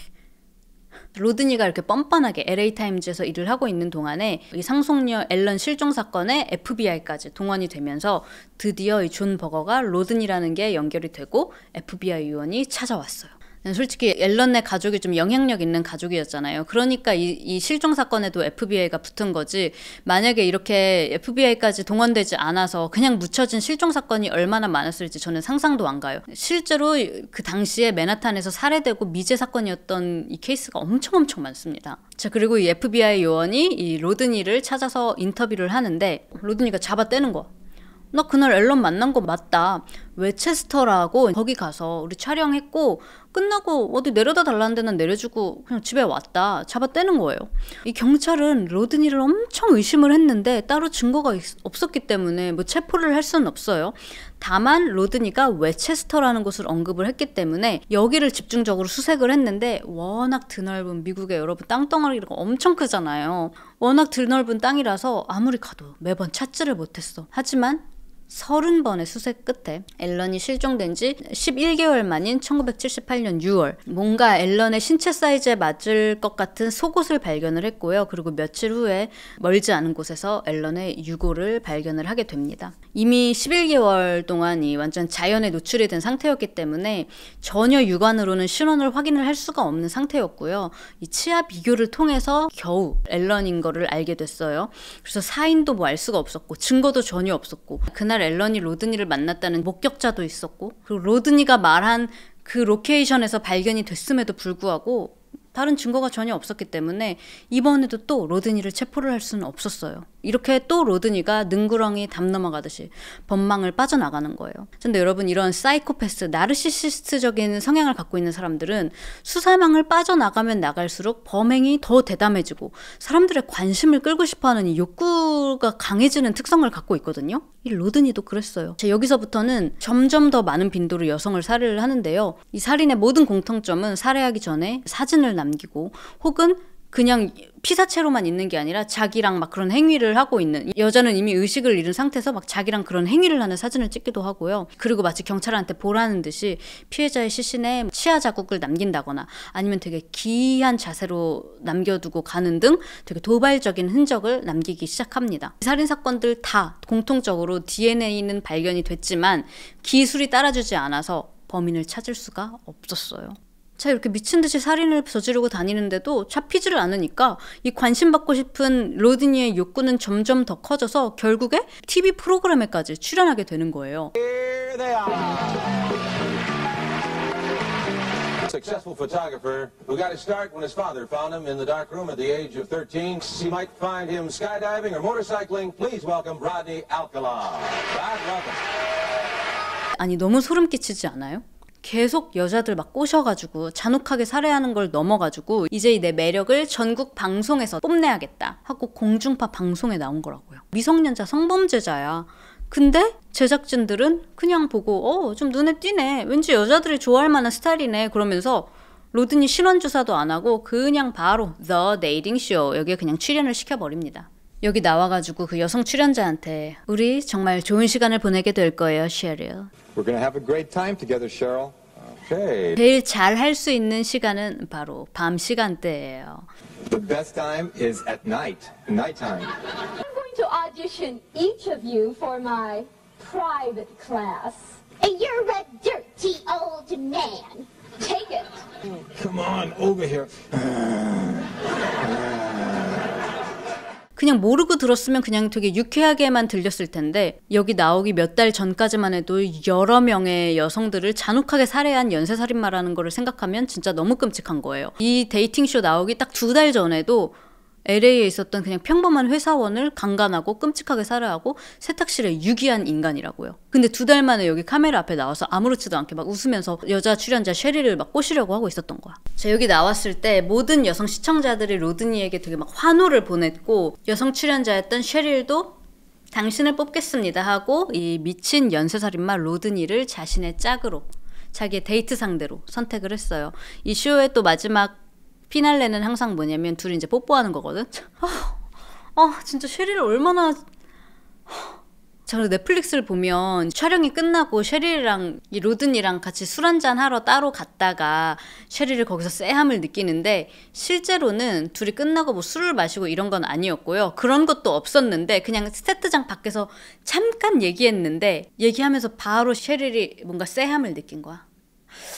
로드니가 이렇게 뻔뻔하게 엘에이 타임즈에서 일을 하고 있는 동안에 이 상속녀 앨런 실종 사건에 에프비아이까지 동원이 되면서 드디어 이 존 버거가 로드니라는 게 연결이 되고 에프비아이 요원이 찾아왔어요. 솔직히 앨런의 가족이 좀 영향력 있는 가족이었잖아요. 그러니까 이, 이 실종 사건에도 에프비아이가 붙은 거지, 만약에 이렇게 에프비아이까지 동원되지 않아서 그냥 묻혀진 실종 사건이 얼마나 많았을지 저는 상상도 안 가요. 실제로 그 당시에 맨하탄에서 살해되고 미제 사건이었던 이 케이스가 엄청 엄청 많습니다. 자, 그리고 이 에프비아이 요원이 이 로드니를 찾아서 인터뷰를 하는데 로드니가 잡아떼는 거야. 나 그날 앨런 만난 거 맞다. 웨체스터라고 거기 가서 우리 촬영했고 끝나고 어디 내려다 달라는 데는 내려주고 그냥 집에 왔다. 잡아떼는 거예요. 이 경찰은 로드니를 엄청 의심을 했는데 따로 증거가 있, 없었기 때문에 뭐 체포를 할 수는 없어요. 다만 로드니가 웨체스터라는 곳을 언급을 했기 때문에 여기를 집중적으로 수색을 했는데, 워낙 드넓은 미국의 여러분 땅덩어리가 엄청 크잖아요. 워낙 드넓은 땅이라서 아무리 가도 매번 찾지를 못했어. 하지만 서른 번의 수색 끝에 앨런이 실종된 지 십일 개월 만인 천구백칠십팔 년 유월, 뭔가 앨런의 신체 사이즈에 맞을 것 같은 속옷을 발견을 했고요. 그리고 며칠 후에 멀지 않은 곳에서 앨런의 유골을 발견을 하게 됩니다. 이미 십일 개월 동안 이 완전 자연에 노출이 된 상태였기 때문에 전혀 육안으로는 신원을 확인을 할 수가 없는 상태였고요. 이 치아 비교를 통해서 겨우 앨런인 거를 알게 됐어요. 그래서 사인도 뭐 알 수가 없었고 증거도 전혀 없었고, 그날 앨런이 로드니를 만났다는 목격자도 있었고, 그리고 로드니가 말한 그 로케이션에서 발견이 됐음에도 불구하고 다른 증거가 전혀 없었기 때문에 이번에도 또 로드니를 체포를 할 수는 없었어요. 이렇게 또 로드니가 능구렁이 담 넘어가듯이 법망을 빠져나가는 거예요. 근데 여러분, 이런 사이코패스, 나르시시스트적인 성향을 갖고 있는 사람들은 수사망을 빠져나가면 나갈수록 범행이 더 대담해지고 사람들의 관심을 끌고 싶어하는 이 욕구가 강해지는 특성을 갖고 있거든요. 이 로드니도 그랬어요. 자, 여기서부터는 점점 더 많은 빈도로 여성을 살해를 하는데요. 이 살인의 모든 공통점은 살해하기 전에 사진을 남기고 혹은 그냥 피사체로만 있는 게 아니라 자기랑 막 그런 행위를 하고 있는, 여자는 이미 의식을 잃은 상태에서 막 자기랑 그런 행위를 하는 사진을 찍기도 하고요. 그리고 마치 경찰한테 보라는 듯이 피해자의 시신에 치아 자국을 남긴다거나 아니면 되게 기이한 자세로 남겨두고 가는 등 되게 도발적인 흔적을 남기기 시작합니다. 살인사건들 다 공통적으로 디엔에이는 발견이 됐지만 기술이 따라주지 않아서 범인을 찾을 수가 없었어요. 자, 이렇게 미친듯이 살인을 저지르고 다니는데도 잡히지를 않으니까 이 관심받고 싶은 로드니의 욕구는 점점 더 커져서 결국에 티비 프로그램에까지 출연하게 되는 거예요. Here they are. Successful photographer who got his start when his father found him in the dark room at the age of thirteen. He might find him skydiving or motorcycling. Please welcome Rodney Alcala. God love him. 아니 너무 소름 끼치지 않아요? 계속 여자들 막 꼬셔가지고 잔혹하게 살해하는 걸 넘어가지고 이제 내 매력을 전국 방송에서 뽐내야겠다 하고 공중파 방송에 나온 거라고요. 미성년자 성범죄자야. 근데 제작진들은 그냥 보고 어, 좀 눈에 띄네, 왠지 여자들이 좋아할 만한 스타일이네 그러면서 로드니 신원조사도 안 하고 그냥 바로 The Dating Show 여기에 그냥 출연을 시켜버립니다. 여기 나와가지고 그 여성 출연자한테 우리 정말 좋은 시간을 보내게 될 거예요, Cheryl. We're gonna have a great time together, Cheryl. Okay. 제일 잘 할 수 있는 시간은 바로 밤 시간대예요. The best time is at night, night time. I'm going to audition each of you for my private class. And you're a dirty old man. Take it. Come on, over here. 그냥 모르고 들었으면 그냥 되게 유쾌하게만 들렸을 텐데 여기 나오기 몇 달 전까지만 해도 여러 명의 여성들을 잔혹하게 살해한 연쇄살인마라는 거를 생각하면 진짜 너무 끔찍한 거예요. 이 데이팅쇼 나오기 딱 두 달 전에도 엘에이에 있었던 그냥 평범한 회사원을 강간하고 끔찍하게 살해하고 세탁실에 유기한 인간이라고요. 근데 두 달 만에 여기 카메라 앞에 나와서 아무렇지도 않게 막 웃으면서 여자 출연자 셰리를 막 꼬시려고 하고 있었던 거야. 저 여기 나왔을 때 모든 여성 시청자들이 로드니에게 되게 막 환호를 보냈고, 여성 출연자였던 셰릴도 당신을 뽑겠습니다 하고 이 미친 연쇄살인마 로드니를 자신의 짝으로, 자기의 데이트 상대로 선택을 했어요. 이 쇼의 또 마지막 피날레는 항상 뭐냐면 둘이 이제 뽀뽀하는 거거든. 어, 어, 진짜 셰리를 얼마나... 제가 넷플릭스를 보면 촬영이 끝나고 셰리랑 이 로든이랑 같이 술 한잔 하러 따로 갔다가 셰리를 거기서 쎄함을 느끼는데, 실제로는 둘이 끝나고 뭐 술을 마시고 이런 건 아니었고요. 그런 것도 없었는데 그냥 세트장 밖에서 잠깐 얘기했는데, 얘기하면서 바로 셰리이 뭔가 쎄함을 느낀 거야.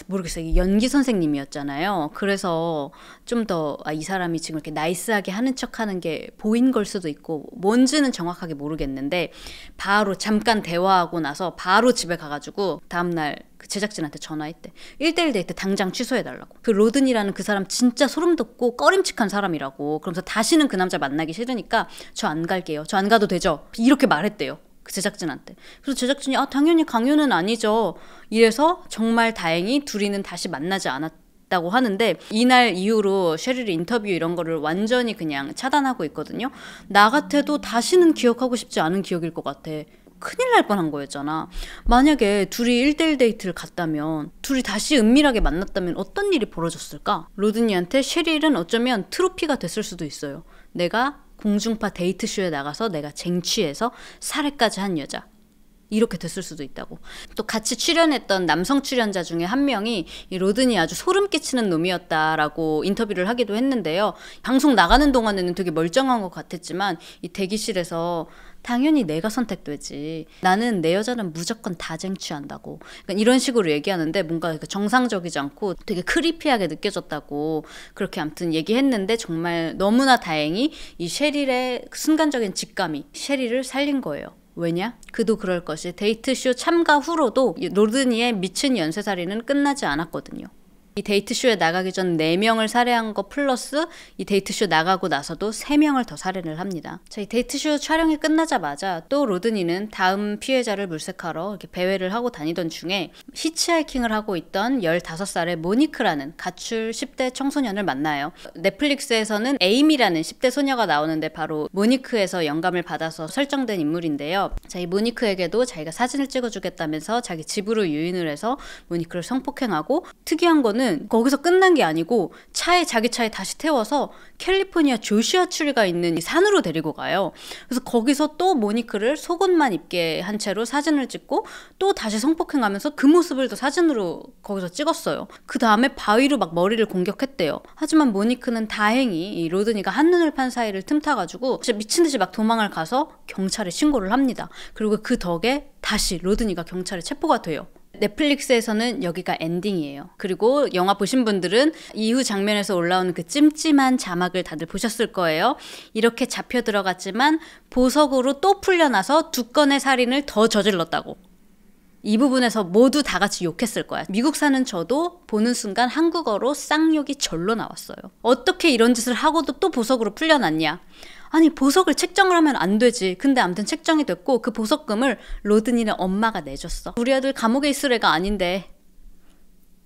모르겠어요. 연기 선생님이었잖아요. 그래서 좀 더 아, 이 사람이 지금 이렇게 나이스하게 하는 척하는 게 보인 걸 수도 있고 뭔지는 정확하게 모르겠는데, 바로 잠깐 대화하고 나서 바로 집에 가가지고 다음날 그 제작진한테 전화했대. 일대일 데이트 당장 취소해달라고. 그 로든이라는 그 사람 진짜 소름 돋고 꺼림칙한 사람이라고. 그러면서 다시는 그 남자 만나기 싫으니까 저 안 갈게요. 저 안 가도 되죠? 이렇게 말했대요. 그 제작진한테. 그래서 제작진이 아 당연히 강요는 아니죠 이래서 정말 다행히 둘이는 다시 만나지 않았다고 하는데, 이날 이후로 셰릴이 인터뷰 이런 거를 완전히 그냥 차단하고 있거든요. 나 같아도 다시는 기억하고 싶지 않은 기억일 것 같아. 큰일 날 뻔한 거였잖아. 만약에 둘이 일대일 데이트를 갔다면, 둘이 다시 은밀하게 만났다면 어떤 일이 벌어졌을까? 로드니한테 셰릴은 어쩌면 트로피가 됐을 수도 있어요. 내가 공중파 데이트쇼에 나가서 내가 쟁취해서 살해까지 한 여자, 이렇게 됐을 수도 있다고. 또 같이 출연했던 남성 출연자 중에 한 명이 이 로든이 아주 소름 끼치는 놈이었다라고 인터뷰를 하기도 했는데요. 방송 나가는 동안에는 되게 멀쩡한 것 같았지만 이 대기실에서 당연히 내가 선택되지, 나는 내 여자는 무조건 다 쟁취한다고, 그러니까 이런 식으로 얘기하는데 뭔가 정상적이지 않고 되게 크리피하게 느껴졌다고 그렇게 아무튼 얘기했는데, 정말 너무나 다행히 이 셰릴의 순간적인 직감이 셰릴을 살린 거예요. 왜냐? 그도 그럴 것이 데이트쇼 참가 후로도 로드니의 미친 연쇄살인은 끝나지 않았거든요. 이 데이트쇼에 나가기 전 네 명을 살해한 거 플러스 이 데이트쇼 나가고 나서도 세 명을 더 살해를 합니다. 자, 이 데이트쇼 촬영이 끝나자마자 또 로드니는 다음 피해자를 물색하러 이렇게 배회를 하고 다니던 중에 히치하이킹을 하고 있던 열다섯 살의 모니크라는 가출 십 대 청소년을 만나요. 넷플릭스에서는 에임이라는 십 대 소녀가 나오는데 바로 모니크에서 영감을 받아서 설정된 인물인데요. 자, 이 모니크에게도 자기가 사진을 찍어주겠다면서 자기 집으로 유인을 해서 모니크를 성폭행하고, 특이한 거는 거기서 끝난 게 아니고 차에, 자기 차에 다시 태워서 캘리포니아 조시아출가 있는 이 산으로 데리고 가요. 그래서 거기서 또 모니크를 속옷만 입게 한 채로 사진을 찍고 또 다시 성폭행하면서 그 모습을 또 사진으로 거기서 찍었어요. 그 다음에 바위로 막 머리를 공격했대요. 하지만 모니크는 다행히 이 로드니가 한눈을 판 사이를 틈타가지고 진짜 미친듯이 막 도망을 가서 경찰에 신고를 합니다. 그리고 그 덕에 다시 로드니가 경찰에 체포가 돼요. 넷플릭스에서는 여기가 엔딩이에요. 그리고 영화 보신 분들은 이후 장면에서 올라오는 그 찜찜한 자막을 다들 보셨을 거예요. 이렇게 잡혀 들어갔지만 보석으로 또 풀려나서 두 건의 살인을 더 저질렀다고. 이 부분에서 모두 다 같이 욕했을 거야. 미국 사는 저도 보는 순간 한국어로 쌍욕이 절로 나왔어요. 어떻게 이런 짓을 하고도 또 보석으로 풀려났냐. 아니 보석을 책정을 하면 안 되지. 근데 아무튼 책정이 됐고 그 보석금을 로드니네 엄마가 내줬어. 우리 아들 감옥에 있을 애가 아닌데.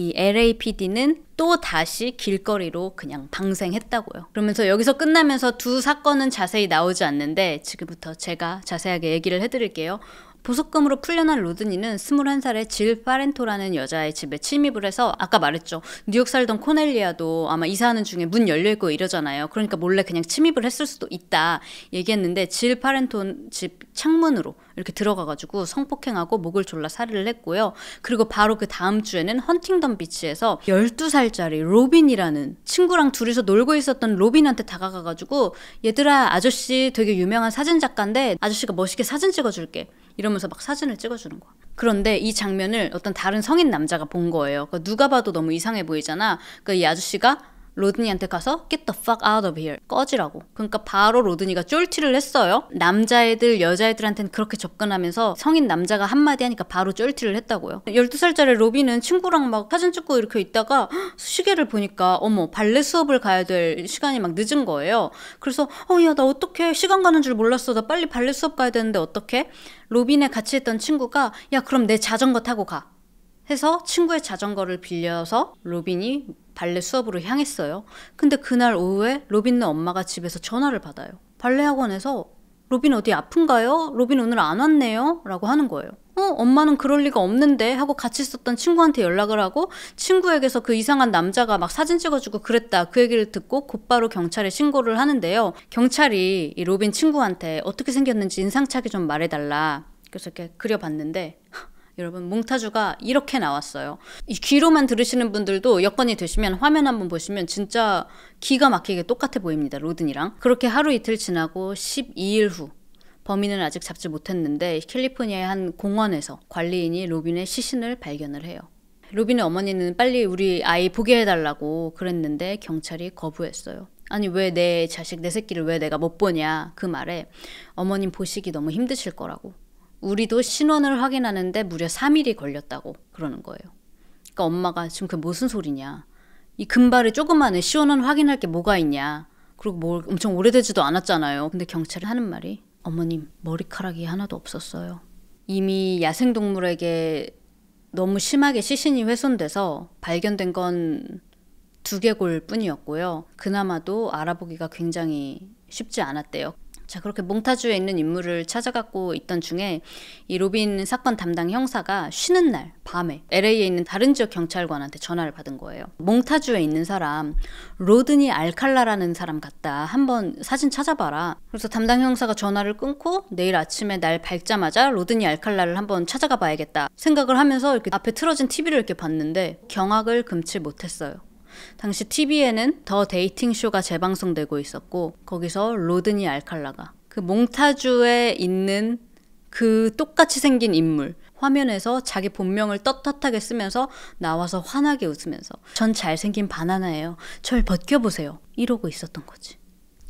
이 엘에이피디는 또 다시 길거리로 그냥 방생했다고요. 그러면서 여기서 끝나면서 두 사건은 자세히 나오지 않는데 지금부터 제가 자세하게 얘기를 해드릴게요. 보석금으로 풀려난 로드니는 스물한 살의 질 파렌토라는 여자의 집에 침입을 해서, 아까 말했죠, 뉴욕 살던 코넬리아도 아마 이사하는 중에 문 열려있고 이러잖아요. 그러니까 몰래 그냥 침입을 했을 수도 있다 얘기했는데, 질 파렌토 집 창문으로 이렇게 들어가가지고 성폭행하고 목을 졸라 살해를 했고요. 그리고 바로 그 다음 주에는 헌팅던 비치에서 열두 살짜리 로빈이라는 친구랑 둘이서 놀고 있었던 로빈한테 다가가가지고 얘들아 아저씨 되게 유명한 사진작가인데 아저씨가 멋있게 사진 찍어줄게 이러면서 막 사진을 찍어주는 거야. 그런데 이 장면을 어떤 다른 성인 남자가 본 거예요. 그러니까 누가 봐도 너무 이상해 보이잖아. 그러니까 이 아저씨가 로드니한테 가서 get the fuck out of here, 꺼지라고. 그러니까 바로 로드니가 쫄티를 했어요. 남자애들 여자애들한테는 그렇게 접근하면서 성인 남자가 한마디 하니까 바로 쫄티를 했다고요. 열두 살짜리 로비는 친구랑 막 사진 찍고 이렇게 있다가 시계를 보니까 어머 발레 수업을 가야 될 시간이 막 늦은 거예요. 그래서 어 야 나 어떡해, 시간 가는 줄 몰랐어, 나 빨리 발레 수업 가야 되는데 어떡해. 로빈에 같이 했던 친구가 야 그럼 내 자전거 타고 가 해서 친구의 자전거를 빌려서 로빈이 발레 수업으로 향했어요. 근데 그날 오후에 로빈네 엄마가 집에서 전화를 받아요. 발레 학원에서 로빈 어디 아픈가요? 로빈 오늘 안 왔네요? 라고 하는 거예요. 어? 엄마는 그럴 리가 없는데 하고 같이 있었던 친구한테 연락을 하고, 친구에게서 그 이상한 남자가 막 사진 찍어주고 그랬다 그 얘기를 듣고 곧바로 경찰에 신고를 하는데요. 경찰이 이 로빈 친구한테 어떻게 생겼는지 인상착의 좀 말해달라 그래서 이렇게 그려봤는데 여러분 몽타주가 이렇게 나왔어요. 이 귀로만 들으시는 분들도 여건이 되시면 화면 한번 보시면 진짜 기가 막히게 똑같아 보입니다. 로든이랑. 그렇게 하루 이틀 지나고 십이 일 후 범인은 아직 잡지 못했는데 캘리포니아의 한 공원에서 관리인이 로빈의 시신을 발견을 해요. 로빈의 어머니는 빨리 우리 아이 보게 해달라고 그랬는데 경찰이 거부했어요. 아니 왜 내 자식 내 새끼를 왜 내가 못 보냐 그 말에 어머님 보시기 너무 힘드실 거라고, 우리도 신원을 확인하는데 무려 삼 일이 걸렸다고 그러는 거예요. 그러니까 엄마가 지금 그게 무슨 소리냐, 이 금발의 조그만해 신원 확인할 게 뭐가 있냐, 그리고 뭐 엄청 오래되지도 않았잖아요. 근데 경찰이 하는 말이 어머님 머리카락이 하나도 없었어요. 이미 야생동물에게 너무 심하게 시신이 훼손돼서 발견된 건 두개골 뿐이었고요. 그나마도 알아보기가 굉장히 쉽지 않았대요. 자, 그렇게 몽타주에 있는 인물을 찾아가고 있던 중에 이 로빈 사건 담당 형사가 쉬는 날 밤에 엘에이에 있는 다른 지역 경찰관한테 전화를 받은 거예요. 몽타주에 있는 사람 로드니 알칼라라는 사람 같다, 한번 사진 찾아봐라. 그래서 담당 형사가 전화를 끊고 내일 아침에 날 밝자마자 로드니 알칼라를 한번 찾아가 봐야겠다 생각을 하면서 이렇게 앞에 틀어진 티비를 이렇게 봤는데 경악을 금치 못했어요. 당시 티비에는 더 데이팅 쇼가 재방송되고 있었고 거기서 로드니 알칼라가 그 몽타주에 있는 그 똑같이 생긴 인물 화면에서 자기 본명을 떳떳하게 쓰면서 나와서 환하게 웃으면서 전 잘생긴 바나나예요, 절 벗겨보세요 이러고 있었던 거지.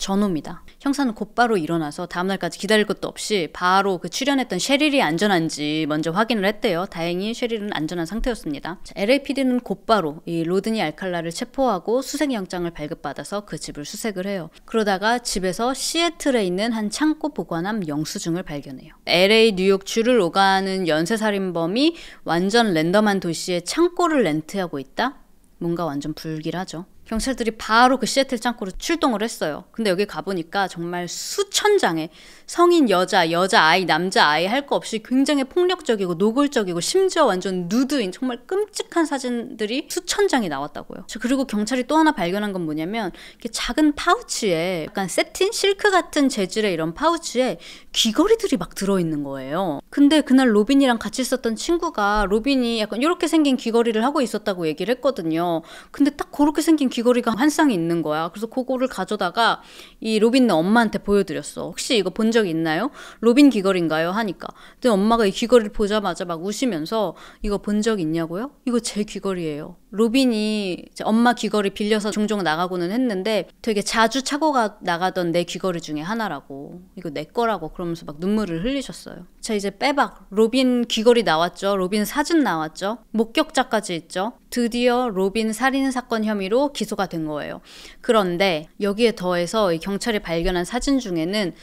전호입니다. 형사는 곧바로 일어나서 다음날까지 기다릴 것도 없이 바로 그 출연했던 셰릴이 안전한지 먼저 확인을 했대요. 다행히 셰릴은 안전한 상태였습니다. 자, 엘에이피디는 곧바로 이 로드니 알칼라를 체포하고 수색영장을 발급받아서 그 집을 수색을 해요. 그러다가 집에서 시애틀에 있는 한 창고 보관함 영수증을 발견해요. 엘에이 뉴욕 주를 오가는 연쇄살인범이 완전 랜덤한 도시에 창고를 렌트하고 있다? 뭔가 완전 불길하죠. 경찰들이 바로 그 시애틀 창고로 출동을 했어요. 근데 여기 가보니까 정말 수천 장의 성인 여자, 여자아이, 남자아이 할 거 없이 굉장히 폭력적이고 노골적이고 심지어 완전 누드인 정말 끔찍한 사진들이 수천 장이 나왔다고요. 그리고 경찰이 또 하나 발견한 건 뭐냐면 이렇게 작은 파우치에 약간 세틴? 실크 같은 재질의 이런 파우치에 귀걸이들이 막 들어있는 거예요. 근데 그날 로빈이랑 같이 있었던 친구가 로빈이 약간 이렇게 생긴 귀걸이를 하고 있었다고 얘기를 했거든요. 근데 딱 그렇게 생긴 귀걸이 귀걸이가 한 쌍이 있는 거야. 그래서 그거를 가져다가 이 로빈네 엄마한테 보여드렸어. 혹시 이거 본 적 있나요? 로빈 귀걸인가요? 하니까. 근데 엄마가 이 귀걸이를 보자마자 막 우시면서 이거 본 적 있냐고요? 이거 제 귀걸이에요. 로빈이 엄마 귀걸이 빌려서 종종 나가고는 했는데 되게 자주 차고 가, 나가던 내 귀걸이 중에 하나라고, 이거 내 거라고 그러면서 막 눈물을 흘리셨어요. 자, 이제 빼박 로빈 귀걸이 나왔죠. 로빈 사진 나왔죠. 목격자까지 있죠. 드디어 로빈 살인사건 혐의로 기소가 된 거예요. 그런데 여기에 더해서 이 경찰이 발견한 사진 중에는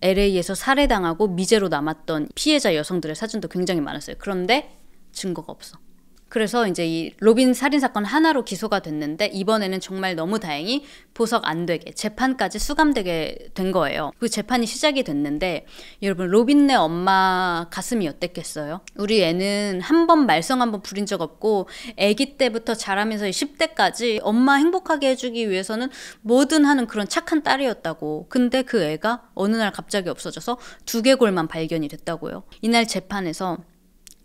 엘에이에서 살해당하고 미제로 남았던 피해자 여성들의 사진도 굉장히 많았어요. 그런데 증거가 없어. 그래서 이제 이 로빈 살인사건 하나로 기소가 됐는데 이번에는 정말 너무 다행히 보석 안 되게 재판까지 수감되게 된 거예요. 그 재판이 시작이 됐는데 여러분 로빈네 엄마 가슴이 어땠겠어요? 우리 애는 한 번 말썽 한 번 부린 적 없고 아기 때부터 자라면서 십 대까지 엄마 행복하게 해주기 위해서는 뭐든 하는 그런 착한 딸이었다고. 근데 그 애가 어느 날 갑자기 없어져서 두개골만 발견이 됐다고요. 이날 재판에서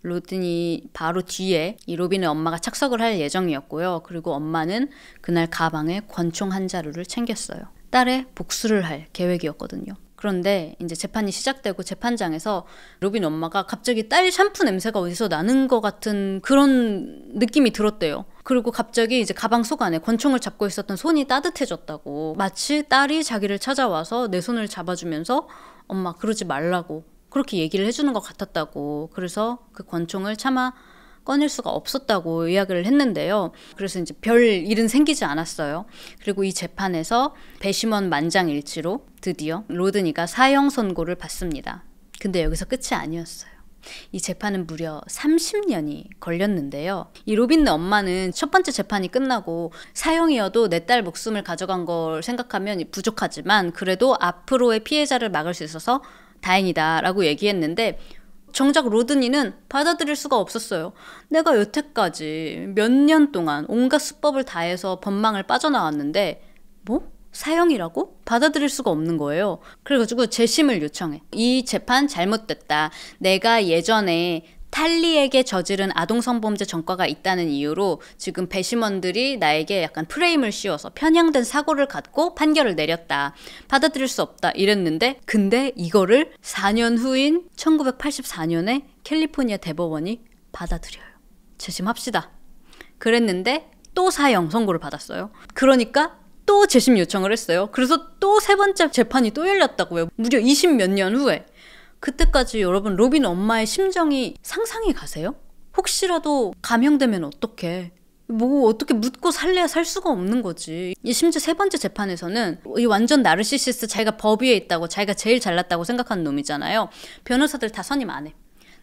로드니 바로 뒤에 이 로빈의 엄마가 착석을 할 예정이었고요. 그리고 엄마는 그날 가방에 권총 한 자루를 챙겼어요. 딸의 복수를 할 계획이었거든요. 그런데 이제 재판이 시작되고 재판장에서 로빈 엄마가 갑자기 딸 샴푸 냄새가 어디서 나는 것 같은 그런 느낌이 들었대요. 그리고 갑자기 이제 가방 속 안에 권총을 잡고 있었던 손이 따뜻해졌다고, 마치 딸이 자기를 찾아와서 내 손을 잡아주면서 엄마 그러지 말라고 그렇게 얘기를 해주는 것 같았다고, 그래서 그 권총을 차마 꺼낼 수가 없었다고 이야기를 했는데요. 그래서 이제 별 일은 생기지 않았어요. 그리고 이 재판에서 배심원 만장일치로 드디어 로드니가 사형 선고를 받습니다. 근데 여기서 끝이 아니었어요. 이 재판은 무려 삼십 년이 걸렸는데요. 이 로빈네 엄마는 첫 번째 재판이 끝나고 사형이어도 내 딸 목숨을 가져간 걸 생각하면 부족하지만 그래도 앞으로의 피해자를 막을 수 있어서 다행이다 라고 얘기했는데, 정작 로드니는 받아들일 수가 없었어요. 내가 여태까지 몇 년 동안 온갖 수법을 다해서 법망을 빠져나왔는데 뭐? 사형이라고? 받아들일 수가 없는 거예요. 그래가지고 재심을 요청해. 이 재판 잘못됐다. 내가 예전에 탈리에게 저지른 아동성범죄 전과가 있다는 이유로 지금 배심원들이 나에게 약간 프레임을 씌워서 편향된 사고를 갖고 판결을 내렸다. 받아들일 수 없다 이랬는데, 근데 이거를 사 년 후인 천구백팔십사 년에 캘리포니아 대법원이 받아들여요. 재심합시다. 그랬는데 또 사형 선고를 받았어요. 그러니까 또 재심 요청을 했어요. 그래서 또 세 번째 재판이 또 열렸다고요. 무려 이십 몇 년 후에. 그때까지 여러분 로빈 엄마의 심정이 상상이 가세요? 혹시라도 감형되면 어떡해. 뭐 어떻게 묻고 살래야 살 수가 없는 거지. 심지어 세 번째 재판에서는 이 완전 나르시시스트, 자기가 법 위에 있다고, 자기가 제일 잘났다고 생각하는 놈이잖아요. 변호사들 다 선임 안 해.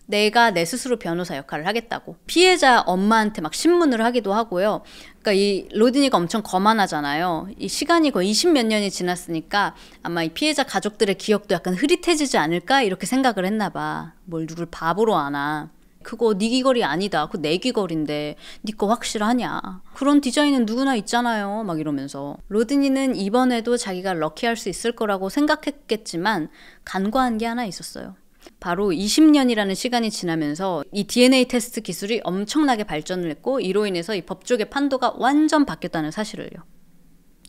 내가 내 스스로 변호사 역할을 하겠다고. 피해자 엄마한테 막 신문을 하기도 하고요. 그러니까 이 로드니가 엄청 거만하잖아요. 이 시간이 거의 이십 몇 년이 지났으니까 아마 이 피해자 가족들의 기억도 약간 흐릿해지지 않을까 이렇게 생각을 했나 봐. 뭘 누굴 바보로 아나. 그거 네 귀걸이 아니다. 그거 내 귀걸인데 네 거 확실하냐. 그런 디자인은 누구나 있잖아요. 막 이러면서. 로드니는 이번에도 자기가 럭키할 수 있을 거라고 생각했겠지만 간과한 게 하나 있었어요. 바로 이십 년이라는 시간이 지나면서 이 디엔에이 테스트 기술이 엄청나게 발전을 했고 이로 인해서 이 법조계 판도가 완전 바뀌었다는 사실을요.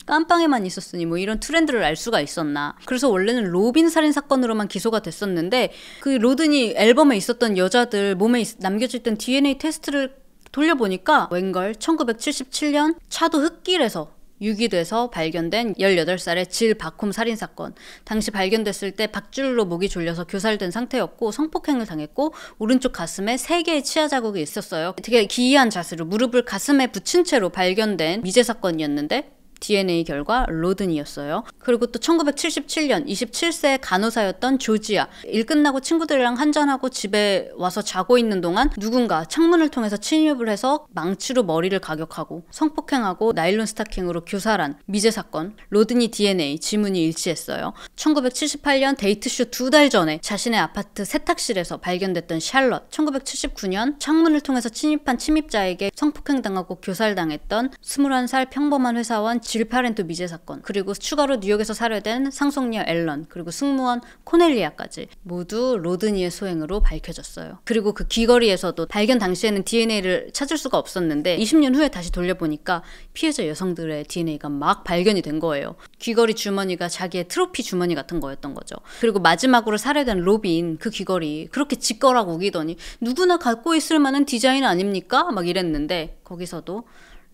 깜빵에만 있었으니 뭐 이런 트렌드를 알 수가 있었나. 그래서 원래는 로빈 살인 사건으로만 기소가 됐었는데 그 로든이 앨범에 있었던 여자들 몸에 남겨져 있던 디엔에이 테스트를 돌려보니까 웬걸 천구백칠십칠 년 차도 흙길에서 유기돼서 발견된 열여덟 살의 질 박홈 살인 사건. 당시 발견됐을 때 박줄로 목이 졸려서 교살된 상태였고 성폭행을 당했고 오른쪽 가슴에 세 개의 치아 자국이 있었어요. 되게 기이한 자세로 무릎을 가슴에 붙인 채로 발견된 미제 사건이었는데 디엔에이 결과 로든이었어요. 그리고 또 천구백칠십칠 년 이십칠 세의 간호사였던 조지아. 일 끝나고 친구들이랑 한잔하고 집에 와서 자고 있는 동안 누군가 창문을 통해서 침입을 해서 망치로 머리를 가격하고 성폭행하고 나일론 스타킹으로 교살한 미제 사건. 로든이 디엔에이 지문이 일치했어요. 천구백칠십팔 년 데이트쇼 두 달 전에 자신의 아파트 세탁실에서 발견됐던 샬럿. 천구백칠십구 년 창문을 통해서 침입한 침입자에게 성폭행당하고 교살당했던 스물한 살 평범한 회사원 질파렌토 미제 사건, 그리고 추가로 뉴욕에서 살해된 상속녀 앨런, 그리고 승무원 코넬리아까지 모두 로드니의 소행으로 밝혀졌어요. 그리고 그 귀걸이에서도 발견 당시에는 디엔에이를 찾을 수가 없었는데 이십 년 후에 다시 돌려보니까 피해자 여성들의 디엔에이가 막 발견이 된 거예요. 귀걸이 주머니가 자기의 트로피 주머니 같은 거였던 거죠. 그리고 마지막으로 살해된 로빈, 그 귀걸이 그렇게 지꺼라고 우기더니 누구나 갖고 있을 만한 디자인 아닙니까? 막 이랬는데 거기서도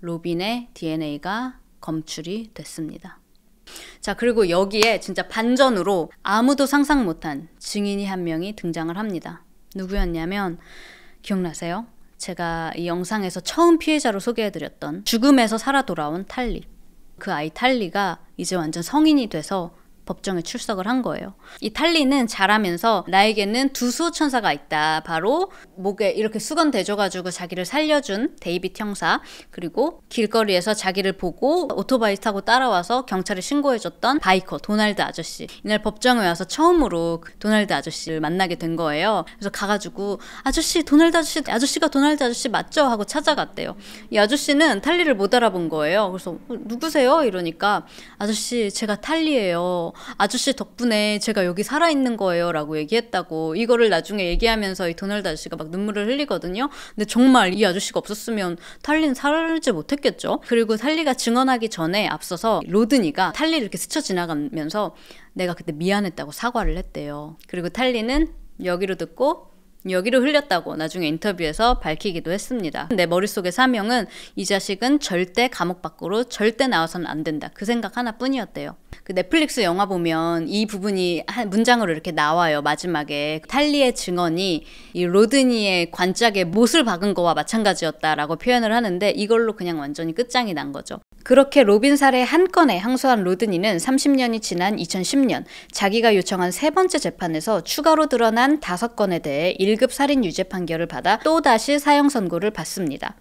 로빈의 디엔에이가 검출이 됐습니다. 자, 그리고 여기에 진짜 반전으로 아무도 상상 못한 증인이 한 명이 등장을 합니다. 누구였냐면 기억나세요? 제가 이 영상에서 처음 피해자로 소개해드렸던 죽음에서 살아 돌아온 탈리. 그 아이 탈리가 이제 완전 성인이 돼서 법정에 출석을 한 거예요. 이 탈리는 자라면서 나에게는 두 수호천사가 있다. 바로 목에 이렇게 수건 대줘가지고 자기를 살려준 데이빗 형사, 그리고 길거리에서 자기를 보고 오토바이 타고 따라와서 경찰에 신고해줬던 바이커 도널드 아저씨. 이날 법정에 와서 처음으로 도널드 아저씨를 만나게 된 거예요. 그래서 가가지고 아저씨 도널드 아저씨 아저씨가 도널드 아저씨 맞죠? 하고 찾아갔대요. 이 아저씨는 탈리를 못 알아본 거예요. 그래서 누구세요? 이러니까 아저씨 제가 탈리예요. 아저씨 덕분에 제가 여기 살아있는 거예요 라고 얘기했다고. 이거를 나중에 얘기하면서 이 도널드 아저씨가 막 눈물을 흘리거든요. 근데 정말 이 아저씨가 없었으면 탈리는 살지 못했겠죠. 그리고 탈리가 증언하기 전에 앞서서 로드니가 탈리를 이렇게 스쳐 지나가면서 내가 그때 미안했다고 사과를 했대요. 그리고 탈리는 여기로 듣고 여기로 흘렸다고 나중에 인터뷰에서 밝히기도 했습니다. 내 머릿속의 사명은 이 자식은 절대 감옥 밖으로 절대 나와서는 안 된다, 그 생각 하나뿐이었대요. 그 넷플릭스 영화 보면 이 부분이 한 문장으로 이렇게 나와요. 마지막에 탈리의 증언이 이 로드니의 관짝에 못을 박은 거와 마찬가지였다라고 표현을 하는데 이걸로 그냥 완전히 끝장이 난 거죠. 그렇게 로빈 살해 한 건에 항소한 로드니는 삼십 년이 지난 이천십 년 자기가 요청한 세 번째 재판에서 추가로 드러난 다섯 건에 대해 일 급 살인 유죄 판결을 받아 또다시 사형 선고를 받습니다.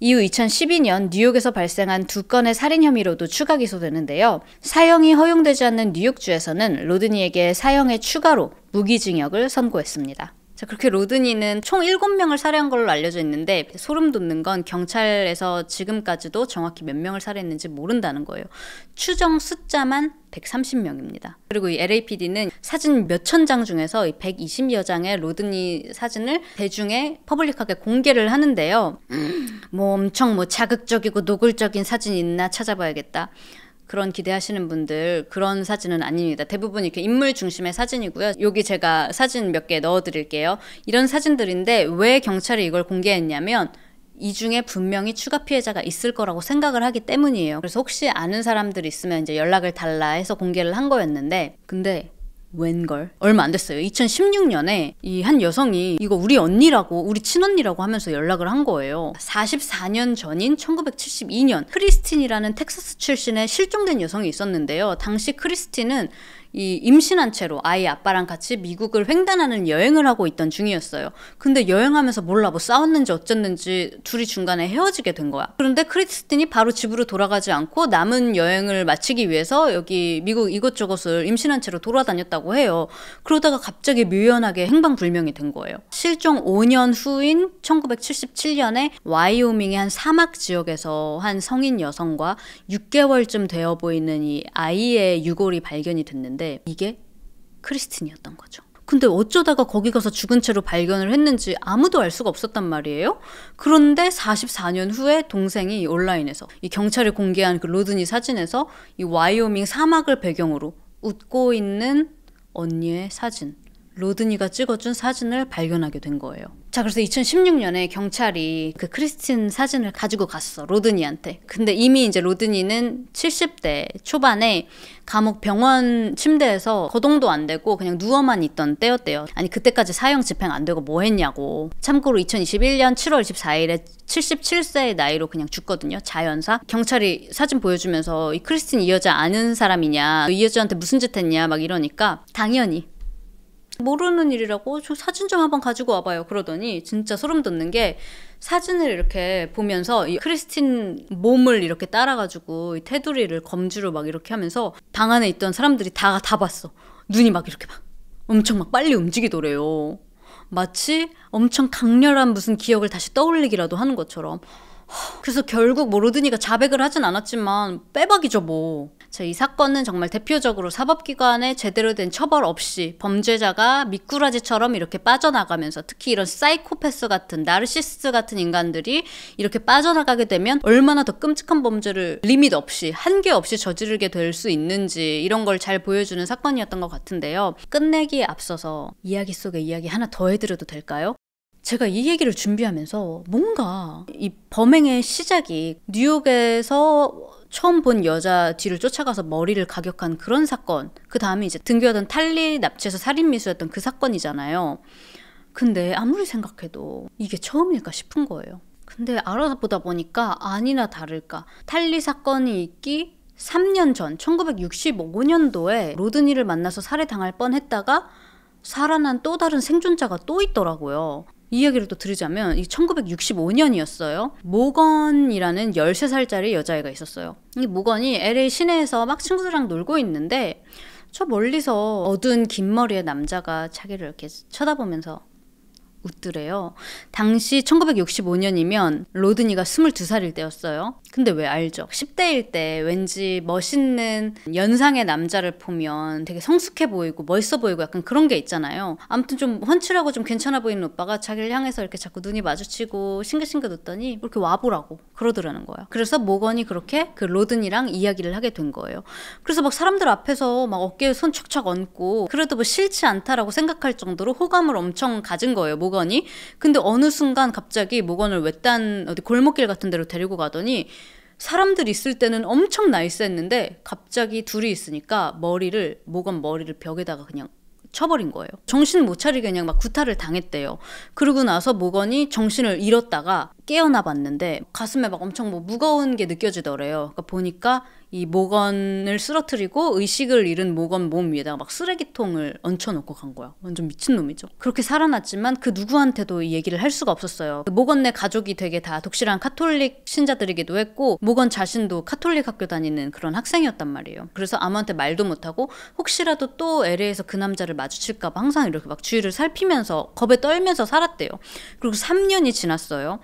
이후 이천십이 년 뉴욕에서 발생한 두 건의 살인 혐의로도 추가 기소되는데요. 사형이 허용되지 않는 뉴욕주에서는 로드니에게 사형의 추가로 무기징역을 선고했습니다. 자, 그렇게 로드니는 총 일곱 명을 살해한 걸로 알려져 있는데 소름 돋는 건 경찰에서 지금까지도 정확히 몇 명을 살해했는지 모른다는 거예요. 추정 숫자만 백삼십 명입니다. 그리고 이 엘에이피디는 사진 몇천 장 중에서 백이십여 장의 로드니 사진을 대중에 퍼블릭하게 공개를 하는데요. 뭐 엄청 뭐 자극적이고 노골적인 사진이 있나 찾아봐야겠다, 그런 기대하시는 분들, 그런 사진은 아닙니다. 대부분 이렇게 인물 중심의 사진이고요. 여기 제가 사진 몇 개 넣어드릴게요. 이런 사진들인데 왜 경찰이 이걸 공개했냐면 이 중에 분명히 추가 피해자가 있을 거라고 생각을 하기 때문이에요. 그래서 혹시 아는 사람들이 있으면 이제 연락을 달라 해서 공개를 한 거였는데, 근데 웬걸? 얼마 안 됐어요. 이천십육 년에 이 한 여성이 이거 우리 언니라고, 우리 친언니라고 하면서 연락을 한 거예요. 사십사 년 전인 천구백칠십이 년 크리스틴이라는 텍사스 출신의 실종된 여성이 있었는데요. 당시 크리스틴은 이 임신한 채로 아이 아빠랑 같이 미국을 횡단하는 여행을 하고 있던 중이었어요. 근데 여행하면서 몰라 뭐 싸웠는지 어쨌는지 둘이 중간에 헤어지게 된 거야. 그런데 크리스틴이 바로 집으로 돌아가지 않고 남은 여행을 마치기 위해서 여기 미국 이곳저곳을 임신한 채로 돌아다녔다고 해요. 그러다가 갑자기 묘연하게 행방불명이 된 거예요. 실종 오 년 후인 천구백칠십칠 년에 와이오밍의 한 사막 지역에서 한 성인 여성과 육 개월쯤 되어 보이는 이 아이의 유골이 발견이 됐는데 이게 크리스틴이었던 거죠. 근데 어쩌다가 거기 가서 죽은 채로 발견을 했는지 아무도 알 수가 없었단 말이에요. 그런데 사십사 년 후에 동생이 온라인에서 이 경찰이 공개한 그 로드니 사진에서 이 와이오밍 사막을 배경으로 웃고 있는 언니의 사진, 로드니가 찍어준 사진을 발견하게 된 거예요. 자, 그래서 이천십육 년에 경찰이 그 크리스틴 사진을 가지고 갔어, 로드니한테. 근데 이미 이제 로드니는 칠십 대 초반에 감옥 병원 침대에서 거동도 안 되고 그냥 누워만 있던 때였대요. 아니 그때까지 사형 집행 안 되고 뭐 했냐고. 참고로 이천이십일 년 칠월 이십사일에 칠십칠 세의 나이로 그냥 죽거든요. 자연사. 경찰이 사진 보여주면서 이 크리스틴 이 여자 아는 사람이냐, 이 여자한테 무슨 짓 했냐 막 이러니까 당연히 모르는 일이라고 저 사진 좀 한번 가지고 와봐요 그러더니, 진짜 소름 돋는 게 사진을 이렇게 보면서 이 크리스틴 몸을 이렇게 따라가지고 이 테두리를 검지로 막 이렇게 하면서 방 안에 있던 사람들이 다, 다 봤어. 눈이 막 이렇게 막 엄청 막 빨리 움직이더래요. 마치 엄청 강렬한 무슨 기억을 다시 떠올리기라도 하는 것처럼. 그래서 결국 뭐 로드니가 자백을 하진 않았지만 빼박이죠 뭐. 자, 이 사건은 정말 대표적으로 사법기관에 제대로 된 처벌 없이 범죄자가 미꾸라지처럼 이렇게 빠져나가면서, 특히 이런 사이코패스 같은 나르시스트 같은 인간들이 이렇게 빠져나가게 되면 얼마나 더 끔찍한 범죄를 리밋 없이, 한계 없이 저지르게 될 수 있는지, 이런 걸 잘 보여주는 사건이었던 것 같은데요. 끝내기에 앞서서 이야기 속에 이야기 하나 더 해드려도 될까요? 제가 이 얘기를 준비하면서 뭔가 이 범행의 시작이 뉴욕에서 처음 본 여자 뒤를 쫓아가서 머리를 가격한 그런 사건, 그 다음에 이제 등교하던 탈리 납치해서 살인미수였던 그 사건이잖아요. 근데 아무리 생각해도 이게 처음일까 싶은 거예요. 근데 알아보다 보니까 아니나 다를까 탈리 사건이 있기 삼 년 전 천구백육십오 년도에 로드니를 만나서 살해당할 뻔했다가 살아난 또 다른 생존자가 또 있더라고요. 이 이야기를 또 드리자면 이 천구백육십오 년이었어요. 모건이라는 열세 살짜리 여자애가 있었어요. 이 모건이 엘에이 시내에서 막 친구들이랑 놀고 있는데 저 멀리서 어두운 긴 머리의 남자가 자기를 이렇게 쳐다보면서 웃더래요. 당시 천구백육십오 년이면 로드니가 스물두 살일 때였어요. 근데 왜 알죠? 십 대일 때 왠지 멋있는 연상의 남자를 보면 되게 성숙해 보이고 멋있어 보이고 약간 그런 게 있잖아요. 아무튼 좀 훤칠하고 좀 괜찮아 보이는 오빠가 자기를 향해서 이렇게 자꾸 눈이 마주치고 싱긋싱긋 웃더니 이렇게 와보라고 그러더라는 거예요. 그래서 모건이 그렇게 그 로든이랑 이야기를 하게 된 거예요. 그래서 막 사람들 앞에서 막 어깨에 손 척척 얹고 그래도 뭐 싫지 않다라고 생각할 정도로 호감을 엄청 가진 거예요, 모건이. 근데 어느 순간 갑자기 모건을 외딴 어디 골목길 같은 데로 데리고 가더니 사람들 있을 때는 엄청 나이스했는데 갑자기 둘이 있으니까 머리를 모건 머리를 벽에다가 그냥 쳐버린 거예요. 정신 못 차리게 그냥 막 구타를 당했대요. 그러고 나서 모건이 정신을 잃었다가 깨어나 봤는데 가슴에 막 엄청 뭐 무거운 게 느껴지더래요. 그러니까 보니까 이 모건을 쓰러뜨리고 의식을 잃은 모건 몸 위에다가 막 쓰레기통을 얹혀놓고 간 거야. 완전 미친놈이죠. 그렇게 살아났지만 그 누구한테도 이 얘기를 할 수가 없었어요. 모건네 가족이 되게 다 독실한 카톨릭 신자들이기도 했고 모건 자신도 카톨릭 학교 다니는 그런 학생이었단 말이에요. 그래서 아무한테 말도 못하고 혹시라도 또 엘에이에서 그 남자를 마주칠까 봐 항상 이렇게 막 주위를 살피면서 겁에 떨면서 살았대요. 그리고 삼 년이 지났어요.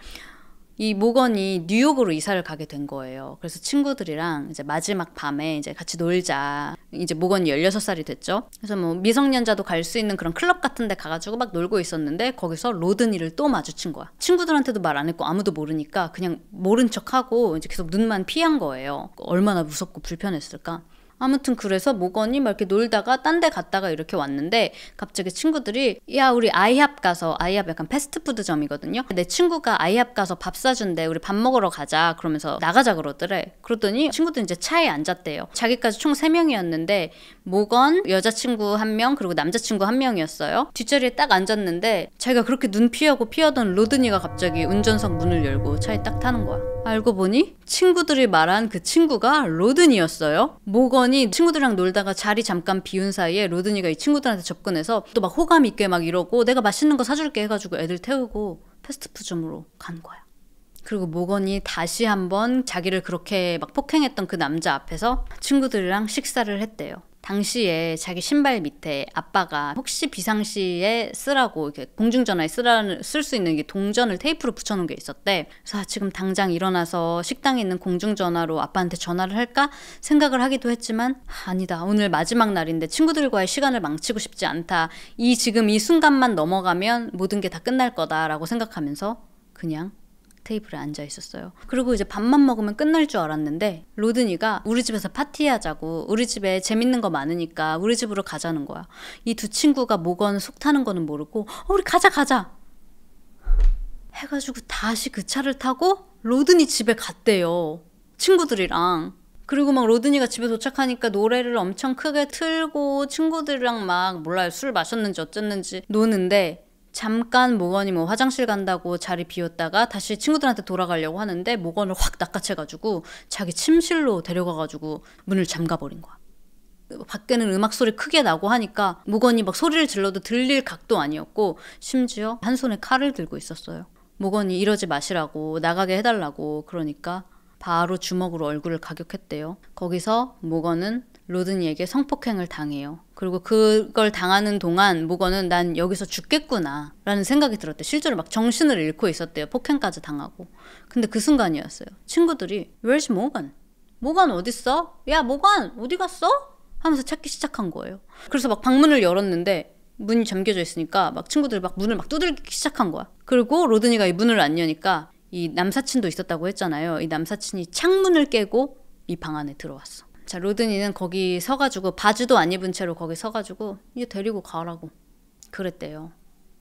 이 모건이 뉴욕으로 이사를 가게 된 거예요. 그래서 친구들이랑 이제 마지막 밤에 이제 같이 놀자. 이제 모건이 열여섯 살이 됐죠. 그래서 뭐 미성년자도 갈 수 있는 그런 클럽 같은 데 가가지고 막 놀고 있었는데 거기서 로드니를 또 마주친 거야. 친구들한테도 말 안 했고 아무도 모르니까 그냥 모른 척하고 이제 계속 눈만 피한 거예요. 얼마나 무섭고 불편했을까. 아무튼 그래서 모건이 막 이렇게 놀다가 딴 데 갔다가 이렇게 왔는데 갑자기 친구들이 야 우리 아이합 가서, 아이합 약간 패스트푸드점이거든요. 내 친구가 아이합 가서 밥 사준대. 우리 밥 먹으러 가자 그러면서 나가자 그러더래. 그러더니 친구들은 이제 차에 앉았대요. 자기까지 총 세 명이었는데 모건, 여자친구 한 명 그리고 남자친구 한 명이었어요. 뒷자리에 딱 앉았는데 자기가 그렇게 눈 피하고 피하던 로드니가 갑자기 운전석 문을 열고 차에 딱 타는 거야. 알고 보니 친구들이 말한 그 친구가 로드니였어요. 모건이 친구들이랑 놀다가 자리 잠깐 비운 사이에 로드니가 이 친구들한테 접근해서 또 막 호감 있게 막 이러고 내가 맛있는 거 사줄게 해가지고 애들 태우고 패스트푸드점으로 간 거야. 그리고 모건이 다시 한번 자기를 그렇게 막 폭행했던 그 남자 앞에서 친구들이랑 식사를 했대요. 당시에 자기 신발 밑에 아빠가 혹시 비상시에 쓰라고 이렇게 공중전화에 쓰라 쓸 수 있는 게 동전을 테이프로 붙여놓은 게 있었대. 그래서 아, 지금 당장 일어나서 식당에 있는 공중전화로 아빠한테 전화를 할까 생각을 하기도 했지만 아, 아니다. 오늘 마지막 날인데 친구들과의 시간을 망치고 싶지 않다. 이 지금 이 순간만 넘어가면 모든 게 다 끝날 거다라고 생각하면서 그냥 테이블에 앉아 있었어요. 그리고 이제 밥만 먹으면 끝날 줄 알았는데 로드니가 우리 집에서 파티하자고, 우리 집에 재밌는 거 많으니까 우리 집으로 가자는 거야. 이 두 친구가 모건 속 타는 거는 모르고 어, 우리 가자 가자 해가지고 다시 그 차를 타고 로드니 집에 갔대요, 친구들이랑. 그리고 막 로드니가 집에 도착하니까 노래를 엄청 크게 틀고 친구들이랑 막 몰라요 술 마셨는지 어쨌는지 노는데 잠깐 모건이 뭐 화장실 간다고 자리 비웠다가 다시 친구들한테 돌아가려고 하는데 모건을 확 낚아채가지고 자기 침실로 데려가가지고 문을 잠가버린 거야. 밖에는 음악 소리 크게 나고 하니까 모건이 막 소리를 질러도 들릴 각도 아니었고 심지어 한 손에 칼을 들고 있었어요. 모건이 이러지 마시라고 나가게 해달라고 그러니까 바로 주먹으로 얼굴을 가격했대요. 거기서 모건은 로드니에게 성폭행을 당해요. 그리고 그걸 당하는 동안 모건은 난 여기서 죽겠구나 라는 생각이 들었대. 실제로 막 정신을 잃고 있었대요. 폭행까지 당하고. 근데 그 순간이었어요. 친구들이 Where's Morgan? 모건 어딨어? 야 모건 어디 갔어? 하면서 찾기 시작한 거예요. 그래서 막 방문을 열었는데 문이 잠겨져 있으니까 막 친구들이 막 문을 막 두들기기 시작한 거야. 그리고 로드니가 이 문을 안 여니까 이 남사친도 있었다고 했잖아요. 이 남사친이 창문을 깨고 이 방 안에 들어왔어. 자, 로드니는 거기 서가지고 바지도 안 입은 채로 거기 서가지고 이제 데리고 가라고 그랬대요.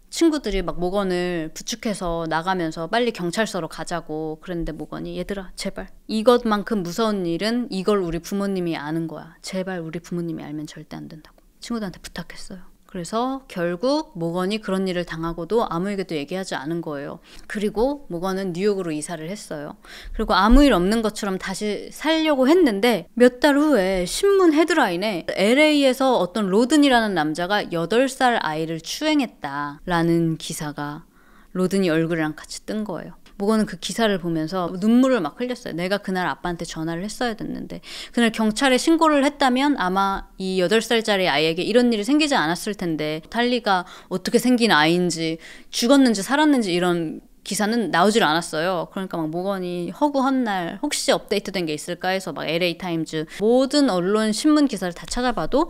친구들이 막 모건을 부축해서 나가면서 빨리 경찰서로 가자고 그랬는데 모건이 얘들아 제발 이것만큼 무서운 일은 이걸 우리 부모님이 아는 거야. 제발 우리 부모님이 알면 절대 안 된다고 친구들한테 부탁했어요. 그래서 결국 모건이 그런 일을 당하고도 아무에게도 얘기하지 않은 거예요. 그리고 모건은 뉴욕으로 이사를 했어요. 그리고 아무 일 없는 것처럼 다시 살려고 했는데 몇 달 후에 신문 헤드라인에 엘에이에서 어떤 로든이라는 남자가 여덟 살 아이를 추행했다라는 기사가 로든이 얼굴이랑 같이 뜬 거예요. 모건은 그 기사를 보면서 눈물을 막 흘렸어요. 내가 그날 아빠한테 전화를 했어야 됐는데, 그날 경찰에 신고를 했다면 아마 이 여덟 살짜리 아이에게 이런 일이 생기지 않았을 텐데, 탈리가 어떻게 생긴 아이인지 죽었는지 살았는지 이런 기사는 나오질 않았어요. 그러니까 막 모건이 허구한 날 혹시 업데이트된 게 있을까 해서 막 엘에이 타임즈 모든 언론 신문 기사를 다 찾아봐도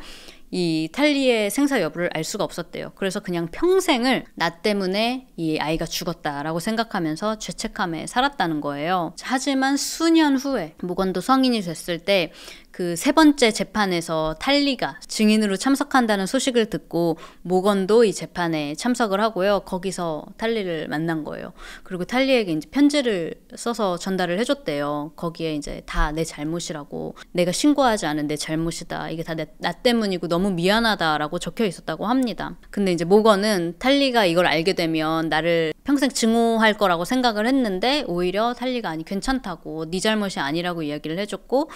이 탈리의 생사 여부를 알 수가 없었대요. 그래서 그냥 평생을 나 때문에 이 아이가 죽었다라고 생각하면서 죄책감에 살았다는 거예요. 하지만 수년 후에 모건도 성인이 됐을 때 그 세 번째 재판에서 탈리가 증인으로 참석한다는 소식을 듣고 모건도 이 재판에 참석을 하고요. 거기서 탈리를 만난 거예요. 그리고 탈리에게 이제 편지를 써서 전달을 해줬대요. 거기에 이제 다 내 잘못이라고, 내가 신고하지 않은 내 잘못이다, 이게 다 내, 나 때문이고 너무 미안하다라고 적혀 있었다고 합니다. 근데 이제 모건은 탈리가 이걸 알게 되면 나를 평생 증오할 거라고 생각을 했는데 오히려 탈리가 아니 괜찮다고, 네 잘못이 아니라고 이야기를 해줬고,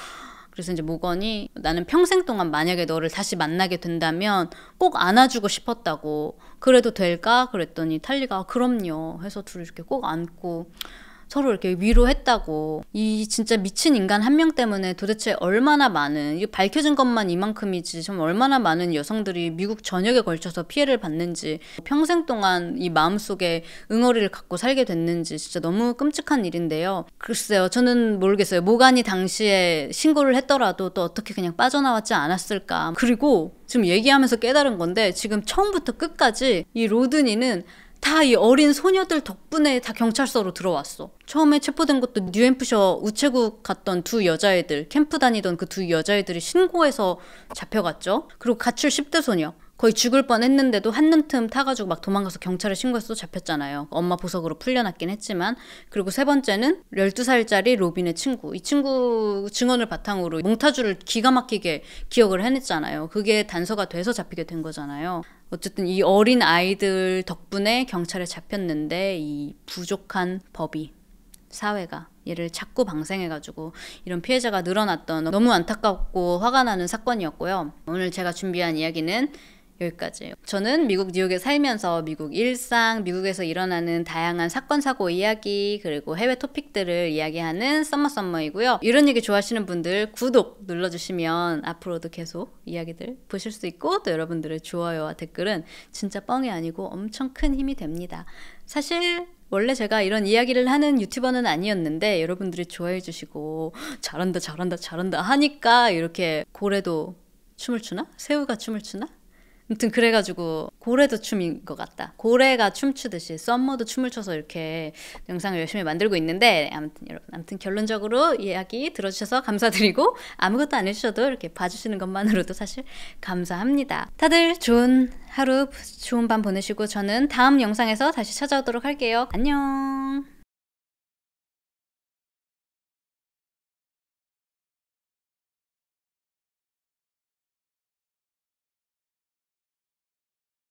그래서 이제 모건이 나는 평생 동안 만약에 너를 다시 만나게 된다면 꼭 안아주고 싶었다고, 그래도 될까? 그랬더니 탈리가 그럼요 해서 둘이 이렇게 꼭 안고 서로 이렇게 위로했다고. 이 진짜 미친 인간 한 명 때문에 도대체 얼마나 많은, 이게 밝혀진 것만 이만큼이지 좀 얼마나 많은 여성들이 미국 전역에 걸쳐서 피해를 받는지, 평생 동안 이 마음속에 응어리를 갖고 살게 됐는지 진짜 너무 끔찍한 일인데요. 글쎄요, 저는 모르겠어요. 모간이 당시에 신고를 했더라도 또 어떻게 그냥 빠져나왔지 않았을까. 그리고 지금 얘기하면서 깨달은 건데, 지금 처음부터 끝까지 이 로드니는 다 이 어린 소녀들 덕분에 다 경찰서로 들어왔어. 처음에 체포된 것도 뉴햄프셔 우체국 갔던 두 여자애들, 캠프 다니던 그 두 여자애들이 신고해서 잡혀갔죠. 그리고 가출 십 대 소녀 거의 죽을 뻔했는데도 한눈틈 타가지고 막 도망가서 경찰에 신고해서 잡혔잖아요. 엄마 보석으로 풀려났긴 했지만. 그리고 세 번째는 열두 살짜리 로빈의 친구, 이 친구 증언을 바탕으로 몽타주를 기가 막히게 기억을 해냈잖아요. 그게 단서가 돼서 잡히게 된 거잖아요. 어쨌든 이 어린 아이들 덕분에 경찰에 잡혔는데, 이 부족한 법이, 사회가 얘를 자꾸 방생해가지고 이런 피해자가 늘어났던 너무 안타깝고 화가 나는 사건이었고요. 오늘 제가 준비한 이야기는 여기까지예요. 저는 미국 뉴욕에 살면서 미국 일상, 미국에서 일어나는 다양한 사건, 사고 이야기, 그리고 해외 토픽들을 이야기하는 썸머썸머이고요. 이런 얘기 좋아하시는 분들 구독 눌러주시면 앞으로도 계속 이야기들 보실 수 있고, 또 여러분들의 좋아요와 댓글은 진짜 뻥이 아니고 엄청 큰 힘이 됩니다. 사실 원래 제가 이런 이야기를 하는 유튜버는 아니었는데 여러분들이 좋아해 주시고 잘한다 잘한다 잘한다 하니까 이렇게 고래도 춤을 추나? 새우가 춤을 추나? 아무튼 그래가지고 고래도 춤인 것 같다, 고래가 춤추듯이 썸머도 춤을 춰서 이렇게 영상을 열심히 만들고 있는데, 아무튼 여러분, 아무튼 결론적으로 이야기 들어주셔서 감사드리고, 아무것도 안 해주셔도 이렇게 봐주시는 것만으로도 사실 감사합니다. 다들 좋은 하루 좋은 밤 보내시고 저는 다음 영상에서 다시 찾아오도록 할게요. 안녕.